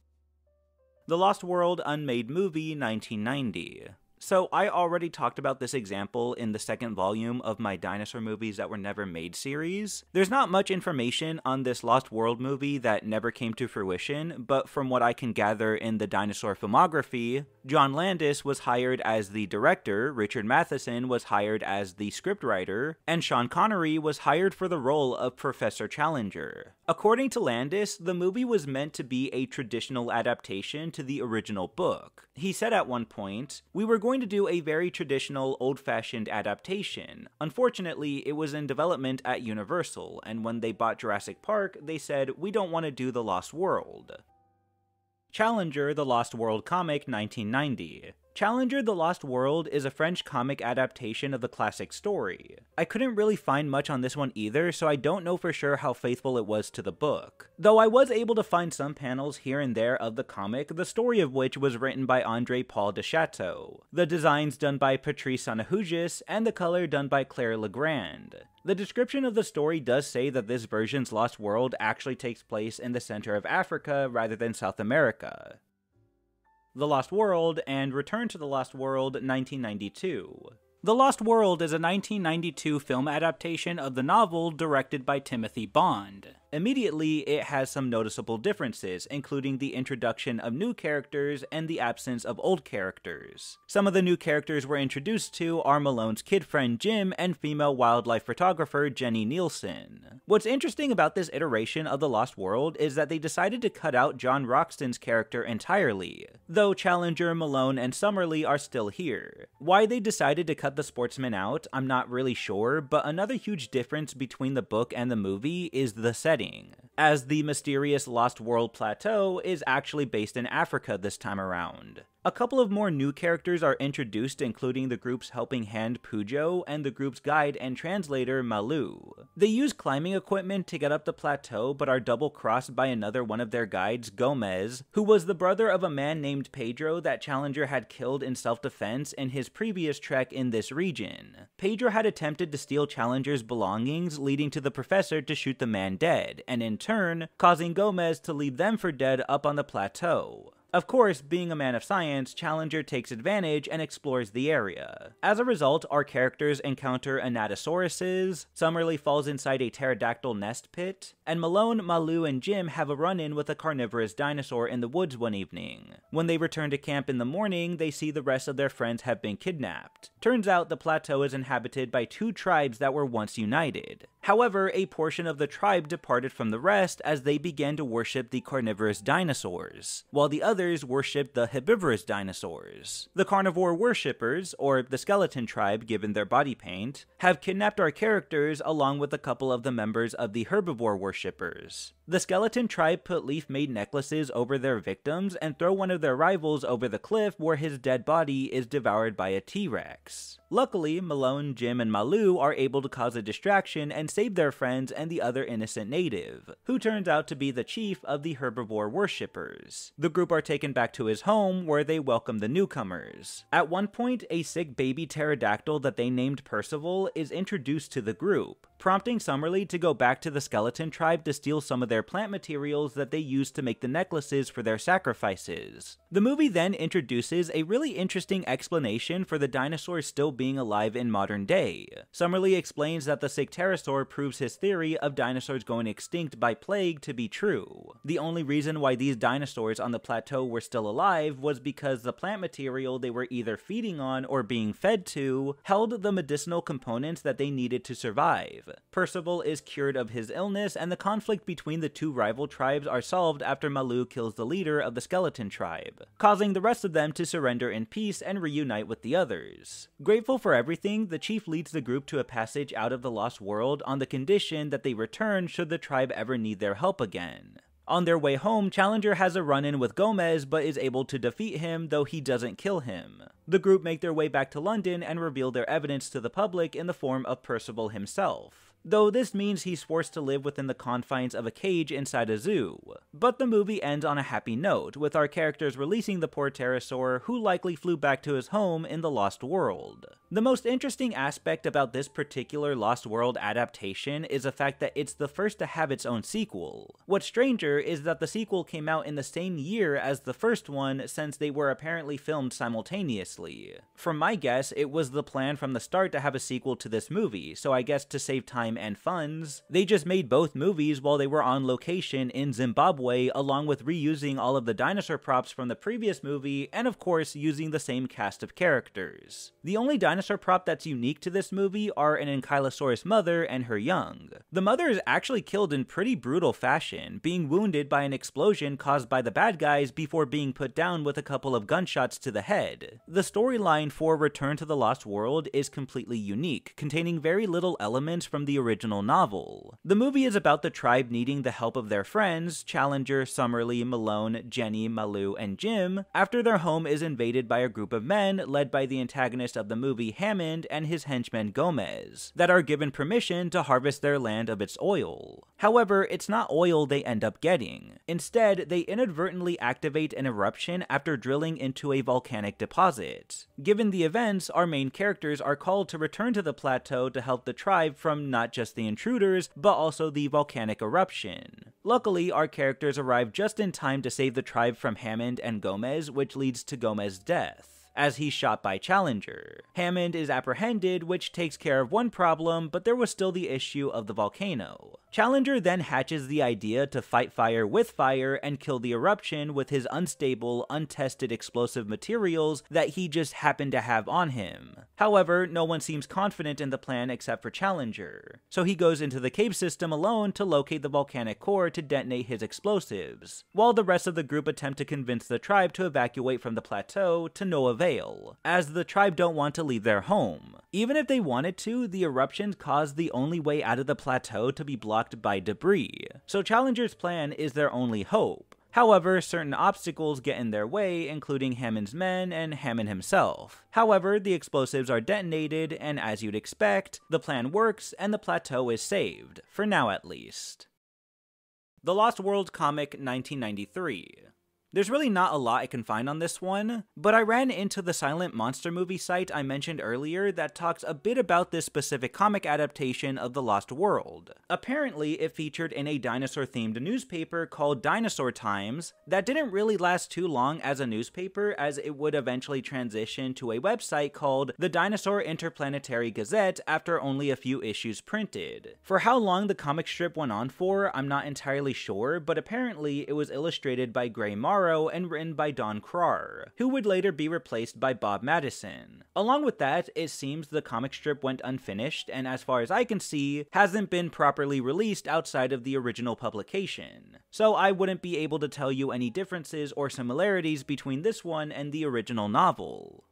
The Lost World Unmade Movie 1990. So I already talked about this example in the second volume of my Dinosaur Movies That Were Never Made series. There's not much information on this Lost World movie that never came to fruition, but from what I can gather in the dinosaur filmography, John Landis was hired as the director, Richard Matheson was hired as the scriptwriter, and Sean Connery was hired for the role of Professor Challenger. According to Landis, the movie was meant to be a traditional adaptation to the original book. He said at one point, "We were going to do a very traditional, old-fashioned adaptation. Unfortunately, it was in development at Universal, and when they bought Jurassic Park, they said, 'We don't want to do The Lost World.'" Challenger, The Lost World comic, 1990. Challenger, The Lost World is a French comic adaptation of the classic story. I couldn't really find much on this one either, so I don't know for sure how faithful it was to the book. Though I was able to find some panels here and there of the comic, the story of which was written by André-Paul Dechateau, the designs done by Patrice Sanahujas, and the color done by Claire Legrand. The description of the story does say that this version's Lost World actually takes place in the center of Africa rather than South America. The Lost World and Return to the Lost World 1992. The Lost World is a 1992 film adaptation of the novel directed by Timothy Bond. Immediately, it has some noticeable differences, including the introduction of new characters and the absence of old characters. Some of the new characters we're introduced to are Malone's kid friend Jim and female wildlife photographer Jenny Nielsen. What's interesting about this iteration of The Lost World is that they decided to cut out John Roxton's character entirely, though Challenger, Malone, and Summerlee are still here. Why they decided to cut the sportsman out, I'm not really sure, but another huge difference between the book and the movie is the setting, as the mysterious Lost World Plateau is actually based in Africa this time around. A couple of more new characters are introduced, including the group's helping hand Pujo and the group's guide and translator Malu. They use climbing equipment to get up the plateau but are double-crossed by another one of their guides, Gomez, who was the brother of a man named Pedro that Challenger had killed in self-defense in his previous trek in this region. Pedro had attempted to steal Challenger's belongings, leading to the professor to shoot the man dead, and in turn, causing Gomez to leave them for dead up on the plateau. Of course, being a man of science, Challenger takes advantage and explores the area. As a result, our characters encounter Anatasauruses, Summerlee falls inside a pterodactyl nest pit, and Malone, Malu, and Jim have a run-in with a carnivorous dinosaur in the woods one evening. When they return to camp in the morning, they see the rest of their friends have been kidnapped. Turns out the plateau is inhabited by two tribes that were once united. However, a portion of the tribe departed from the rest as they began to worship the carnivorous dinosaurs, while the others worshipped the herbivorous dinosaurs. The carnivore worshippers, or the skeleton tribe given their body paint, have kidnapped our characters along with a couple of the members of the herbivore worshippers. The skeleton tribe put leaf-made necklaces over their victims and throw one of their rivals over the cliff where his dead body is devoured by a T-Rex. Luckily, Malone, Jim, and Malu are able to cause a distraction and save their friends and the other innocent native, who turns out to be the chief of the herbivore worshippers. The group are taken back to his home where they welcome the newcomers. At one point, a sick baby pterodactyl that they named Percival is introduced to the group, prompting Summerlee to go back to the skeleton tribe to steal some of their plant materials that they used to make the necklaces for their sacrifices. The movie then introduces a really interesting explanation for the dinosaurs still being alive in modern day. Summerlee explains that the sick pterosaur proves his theory of dinosaurs going extinct by plague to be true. The only reason why these dinosaurs on the plateau were still alive was because the plant material they were either feeding on or being fed to held the medicinal components that they needed to survive. Percival is cured of his illness, and the conflict between the two rival tribes are solved after Malu kills the leader of the skeleton tribe, causing the rest of them to surrender in peace and reunite with the others. Grateful for everything, the chief leads the group to a passage out of the Lost World on the condition that they return should the tribe ever need their help again. On their way home, Challenger has a run-in with Gomez but is able to defeat him, though he doesn't kill him. The group make their way back to London and reveal their evidence to the public in the form of Percival himself, though this means he's forced to live within the confines of a cage inside a zoo. But the movie ends on a happy note, with our characters releasing the poor pterosaur, who likely flew back to his home in the Lost World. The most interesting aspect about this particular Lost World adaptation is the fact that it's the first to have its own sequel. What's stranger is that the sequel came out in the same year as the first one, since they were apparently filmed simultaneously. From my guess, it was the plan from the start to have a sequel to this movie, so I guess to save time and funds, they just made both movies while they were on location in Zimbabwe, along with reusing all of the dinosaur props from the previous movie and of course using the same cast of characters. The only dinosaur prop that's unique to this movie are an Ankylosaurus mother and her young. The mother is actually killed in pretty brutal fashion, being wounded by an explosion caused by the bad guys before being put down with a couple of gunshots to the head. The storyline for Return to the Lost World is completely unique, containing very little elements from the original novel. The movie is about the tribe needing the help of their friends, Challenger, Summerlee, Malone, Jenny, Malu, and Jim, after their home is invaded by a group of men led by the antagonist of the movie, Hammond, and his henchman Gomez, that are given permission to harvest their land of its oil. However, it's not oil they end up getting. Instead, they inadvertently activate an eruption after drilling into a volcanic deposit. Given the events, our main characters are called to return to the plateau to help the tribe from not just the intruders, but also the volcanic eruption. Luckily, our characters arrive just in time to save the tribe from Hammond and Gomez, which leads to Gomez's death. as he's shot by Challenger. Hammond is apprehended, which takes care of one problem, but there was still the issue of the volcano. Challenger then hatches the idea to fight fire with fire and kill the eruption with his unstable, untested explosive materials that he just happened to have on him. However, no one seems confident in the plan except for Challenger, so he goes into the cave system alone to locate the volcanic core to detonate his explosives, while the rest of the group attempt to convince the tribe to evacuate from the plateau, to no avail, as the tribe don't want to leave their home. Even if they wanted to, the eruption caused the only way out of the plateau to be blocked by debris, so Challenger's plan is their only hope. However, certain obstacles get in their way, including Hammond's men and Hammond himself. However, the explosives are detonated, and as you'd expect, the plan works and the plateau is saved, for now at least. The Lost World comic 1993. There's really not a lot I can find on this one, but I ran into the Silent Monster movie site I mentioned earlier that talks a bit about this specific comic adaptation of The Lost World. Apparently, it featured in a dinosaur-themed newspaper called Dinosaur Times that didn't really last too long as a newspaper, as it would eventually transition to a website called the Dinosaur Interplanetary Gazette after only a few issues printed. For how long the comic strip went on for, I'm not entirely sure, but apparently it was illustrated by Gray Mara and written by Don Krahr, who would later be replaced by Bob Madison. Along with that, it seems the comic strip went unfinished and, as far as I can see, hasn't been properly released outside of the original publication. So I wouldn't be able to tell you any differences or similarities between this one and the original novel.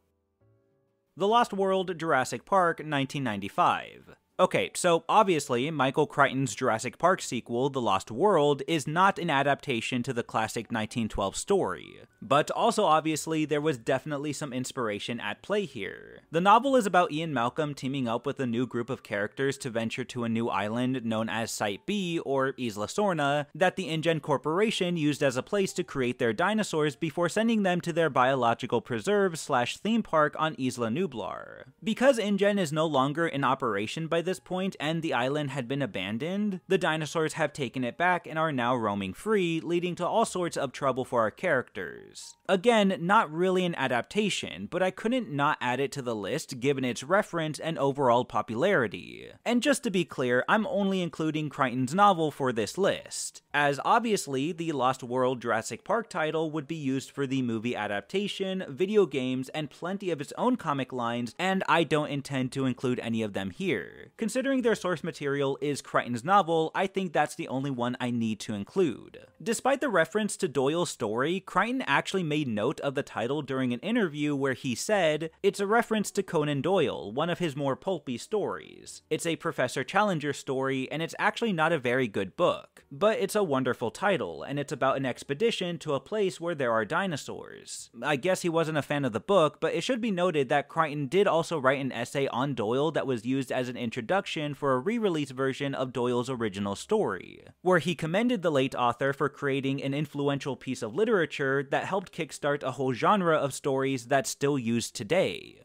The Lost World, Jurassic Park, 1995. Okay, so obviously, Michael Crichton's Jurassic Park sequel, The Lost World, is not an adaptation to the classic 1912 story. But also obviously, there was definitely some inspiration at play here. The novel is about Ian Malcolm teaming up with a new group of characters to venture to a new island known as Site B, or Isla Sorna, that the InGen Corporation used as a place to create their dinosaurs before sending them to their biological preserve / theme park on Isla Nublar. Because InGen is no longer in operation by this point and the island had been abandoned, the dinosaurs have taken it back and are now roaming free, leading to all sorts of trouble for our characters. Again, not really an adaptation, but I couldn't not add it to the list given its reference and overall popularity. And just to be clear, I'm only including Crichton's novel for this list, as obviously the Lost World Jurassic Park title would be used for the movie adaptation, video games, and plenty of its own comic lines, and I don't intend to include any of them here. Considering their source material is Crichton's novel, I think that's the only one I need to include. Despite the reference to Doyle's story, Crichton actually made note of the title during an interview where he said, "It's a reference to Conan Doyle, one of his more pulpy stories. It's a Professor Challenger story, and it's actually not a very good book. But it's a wonderful title, and it's about an expedition to a place where there are dinosaurs." I guess he wasn't a fan of the book, but it should be noted that Crichton did also write an essay on Doyle that was used as an introduction for a re-release version of Doyle's original story, where he commended the late author for creating an influential piece of literature that helped kickstart a whole genre of stories that's still used today.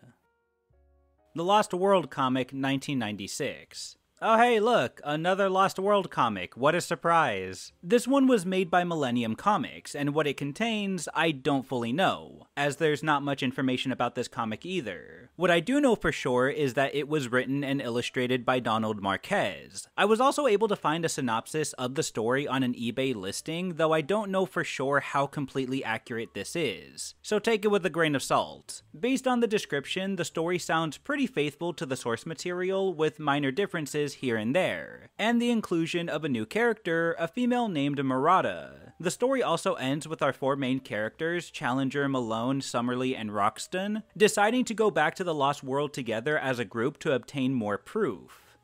The Lost World comic, 1996. Oh hey look, another Lost World comic, what a surprise. This one was made by Millennium Comics, and what it contains, I don't fully know, as there's not much information about this comic either. What I do know for sure is that it was written and illustrated by Donald Marquez. I was also able to find a synopsis of the story on an eBay listing, though I don't know for sure how completely accurate this is, so take it with a grain of salt. Based on the description, the story sounds pretty faithful to the source material, with minor differences here and there, and the inclusion of a new character, a female named Murata. The story also ends with our four main characters, Challenger, Malone, Summerlee, and Roxton, deciding to go back to the Lost World together as a group to obtain more proof.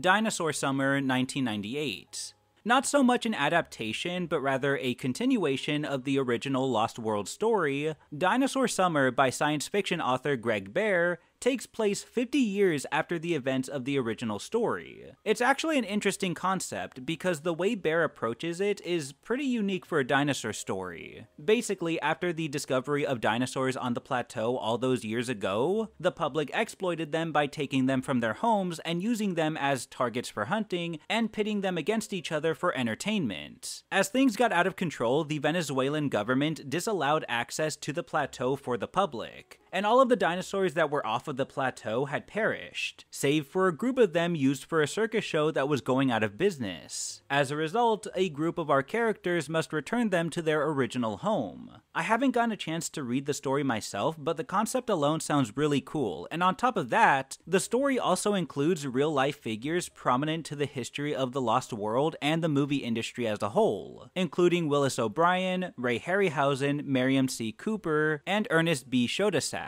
Dinosaur Summer, 1998. Not so much an adaptation, but rather a continuation of the original Lost World story, Dinosaur Summer by science fiction author Greg Bear takes place 50 years after the events of the original story. It's actually an interesting concept because the way Bear approaches it is pretty unique for a dinosaur story. Basically, after the discovery of dinosaurs on the plateau all those years ago, the public exploited them by taking them from their homes and using them as targets for hunting and pitting them against each other for entertainment. As things got out of control, the Venezuelan government disallowed access to the plateau for the public, and all of the dinosaurs that were off of the plateau had perished, save for a group of them used for a circus show that was going out of business. As a result, a group of our characters must return them to their original home. I haven't gotten a chance to read the story myself, but the concept alone sounds really cool, and on top of that, the story also includes real-life figures prominent to the history of the Lost World and the movie industry as a whole, including Willis O'Brien, Ray Harryhausen, Miriam C. Cooper, and Ernest B. Chodasak.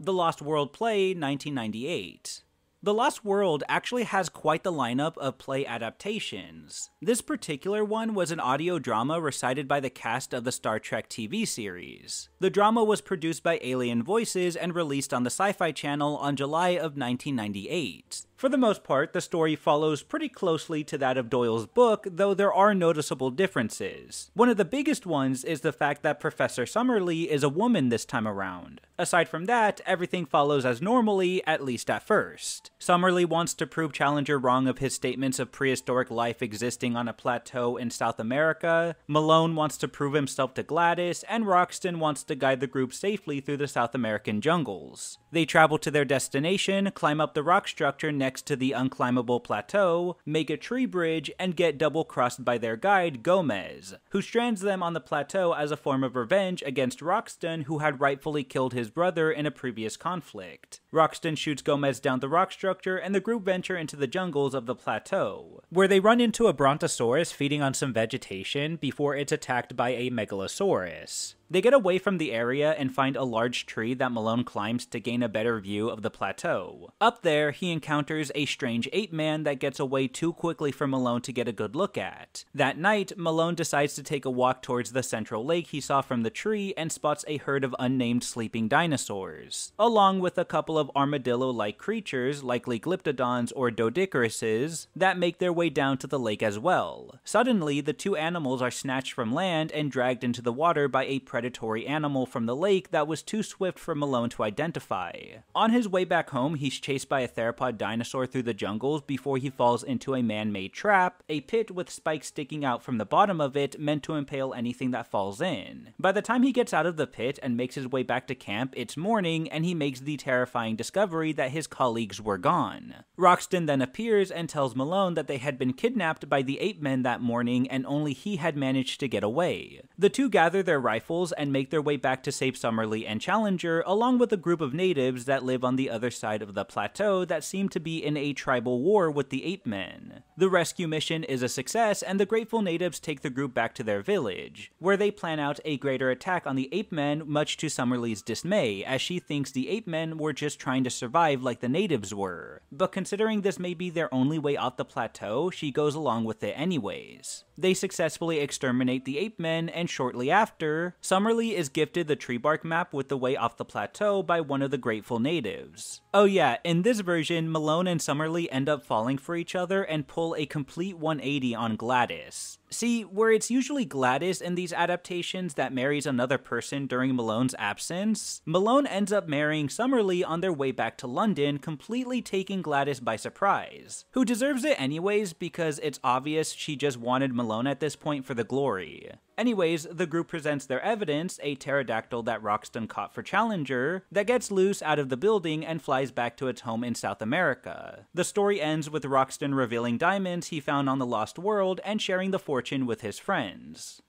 The Lost World play, 1998. The Lost World actually has quite the lineup of play adaptations. This particular one was an audio drama recited by the cast of the Star Trek TV series. The drama was produced by Alien Voices and released on the Sci-Fi Channel on July of 1998. For the most part, the story follows pretty closely to that of Doyle's book, though there are noticeable differences. One of the biggest ones is the fact that Professor Summerlee is a woman this time around. Aside from that, everything follows as normally, at least at first. Summerlee wants to prove Challenger wrong of his statements of prehistoric life existing on a plateau in South America, Malone wants to prove himself to Gladys, and Roxton wants to guide the group safely through the South American jungles. They travel to their destination, climb up the rock structure next to the unclimbable plateau, make a tree bridge, and get double-crossed by their guide, Gomez, who strands them on the plateau as a form of revenge against Roxton, who had rightfully killed his brother in a previous conflict. Roxton shoots Gomez down the rock structure, and the group venture into the jungles of the plateau, where they run into a brontosaurus feeding on some vegetation before it's attacked by a megalosaurus. They get away from the area and find a large tree that Malone climbs to gain a better view of the plateau. Up there, he encounters a strange ape man that gets away too quickly for Malone to get a good look at. That night, Malone decides to take a walk towards the central lake he saw from the tree and spots a herd of unnamed sleeping dinosaurs, along with a couple of armadillo-like creatures, likely glyptodons or dodicoruses, that make their way down to the lake as well. Suddenly, the two animals are snatched from land and dragged into the water by a predatory animal from the lake that was too swift for Malone to identify. On his way back home, he's chased by a theropod dinosaur through the jungles before he falls into a man-made trap, a pit with spikes sticking out from the bottom of it meant to impale anything that falls in. By the time he gets out of the pit and makes his way back to camp, it's morning and he makes the terrifying discovery that his colleagues were gone. Roxton then appears and tells Malone that they had been kidnapped by the ape men that morning and only he had managed to get away. The two gather their rifles and make their way back to save Summerlee and Challenger, along with a group of natives that live on the other side of the plateau that seem to be in a tribal war with the ape men. The rescue mission is a success, and the grateful natives take the group back to their village, where they plan out a greater attack on the ape men, much to Summerlee's dismay, as she thinks the ape men were just trying to survive like the natives were. But considering this may be their only way off the plateau, she goes along with it anyways. They successfully exterminate the ape men, and shortly after, Summerlee is gifted the tree bark map with the way off the plateau by one of the grateful natives. Oh yeah, in this version, Malone and Summerlee end up falling for each other and pull a complete 180 on Gladys. See, where it's usually Gladys in these adaptations that marries another person during Malone's absence, Malone ends up marrying Summerlee on their way back to London, completely taking Gladys by surprise, who deserves it anyways because it's obvious she just wanted Malone at this point for the glory. Anyways, the group presents their evidence, a pterodactyl that Roxton caught for Challenger, that gets loose out of the building and flies back to its home in South America. The story ends with Roxton revealing diamonds he found on the Lost World and sharing the fortune with his friends.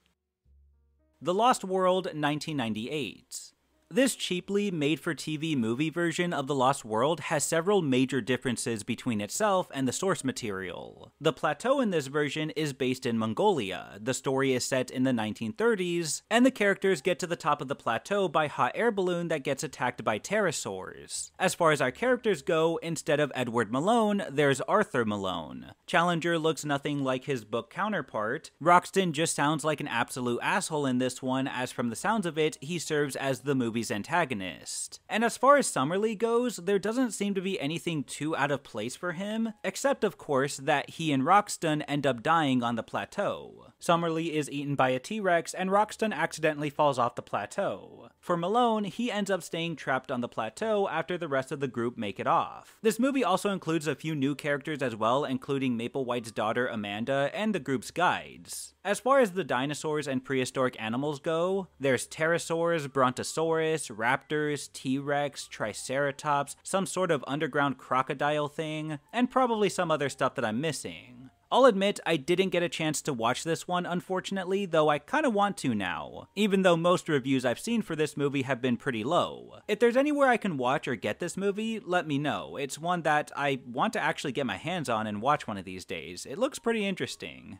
The Lost World, 1998. This cheaply made-for-TV movie version of The Lost World has several major differences between itself and the source material. The plateau in this version is based in Mongolia, the story is set in the 1930s, and the characters get to the top of the plateau by hot air balloon that gets attacked by pterosaurs. As far as our characters go, instead of Edward Malone, there's Arthur Malone. Challenger looks nothing like his book counterpart. Roxton just sounds like an absolute asshole in this one, as from the sounds of it, he serves as the movie movie's antagonist. And as far as Summerlee goes, there doesn't seem to be anything too out of place for him, except of course that he and Roxton end up dying on the plateau. Summerlee is eaten by a T-Rex and Roxton accidentally falls off the plateau. For Malone, he ends up staying trapped on the plateau after the rest of the group make it off. This movie also includes a few new characters as well, including Maple White's daughter Amanda and the group's guides. As far as the dinosaurs and prehistoric animals go, there's pterosaurs, brontosaurus, raptors, T-Rex, triceratops, some sort of underground crocodile thing, and probably some other stuff that I'm missing. I'll admit, I didn't get a chance to watch this one, unfortunately, though I kinda want to now, even though most reviews I've seen for this movie have been pretty low. If there's anywhere I can watch or get this movie, let me know. It's one that I want to actually get my hands on and watch one of these days. It looks pretty interesting.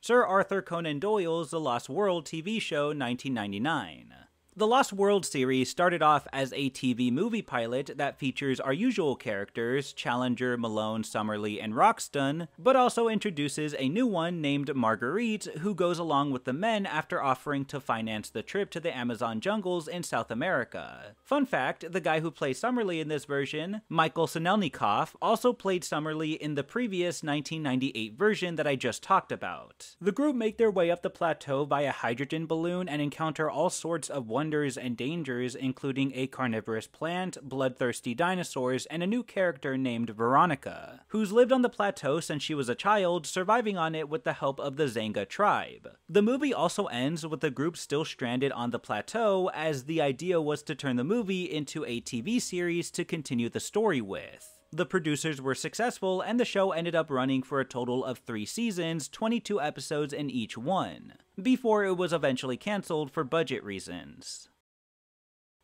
Sir Arthur Conan Doyle's The Lost World TV show, 1999. The Lost World series started off as a TV movie pilot that features our usual characters, Challenger, Malone, Summerlee, and Roxton, but also introduces a new one named Marguerite, who goes along with the men after offering to finance the trip to the Amazon jungles in South America. Fun fact, the guy who plays Summerlee in this version, Michael Sinelnikov, also played Summerlee in the previous 1998 version that I just talked about. The group make their way up the plateau by a hydrogen balloon and encounter all sorts of wonders and dangers, including a carnivorous plant, bloodthirsty dinosaurs, and a new character named Veronica, who's lived on the plateau since she was a child, surviving on it with the help of the Zanga tribe. The movie also ends with the group still stranded on the plateau, as the idea was to turn the movie into a TV series to continue the story with. The producers were successful, and the show ended up running for a total of 3 seasons, 22 episodes in each one, before it was eventually cancelled for budget reasons.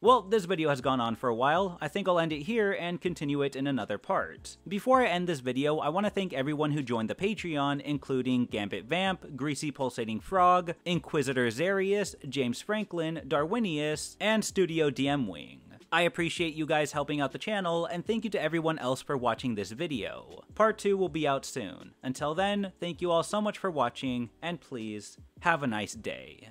Well, this video has gone on for a while. I think I'll end it here and continue it in another part. Before I end this video, I want to thank everyone who joined the Patreon, including Gambit Vamp, Greasy Pulsating Frog, Inquisitor Zarius, James Franklin, Darwinius, and Studio DM Wing. I appreciate you guys helping out the channel, and thank you to everyone else for watching this video. Part 2 will be out soon. Until then, thank you all so much for watching, and please, have a nice day.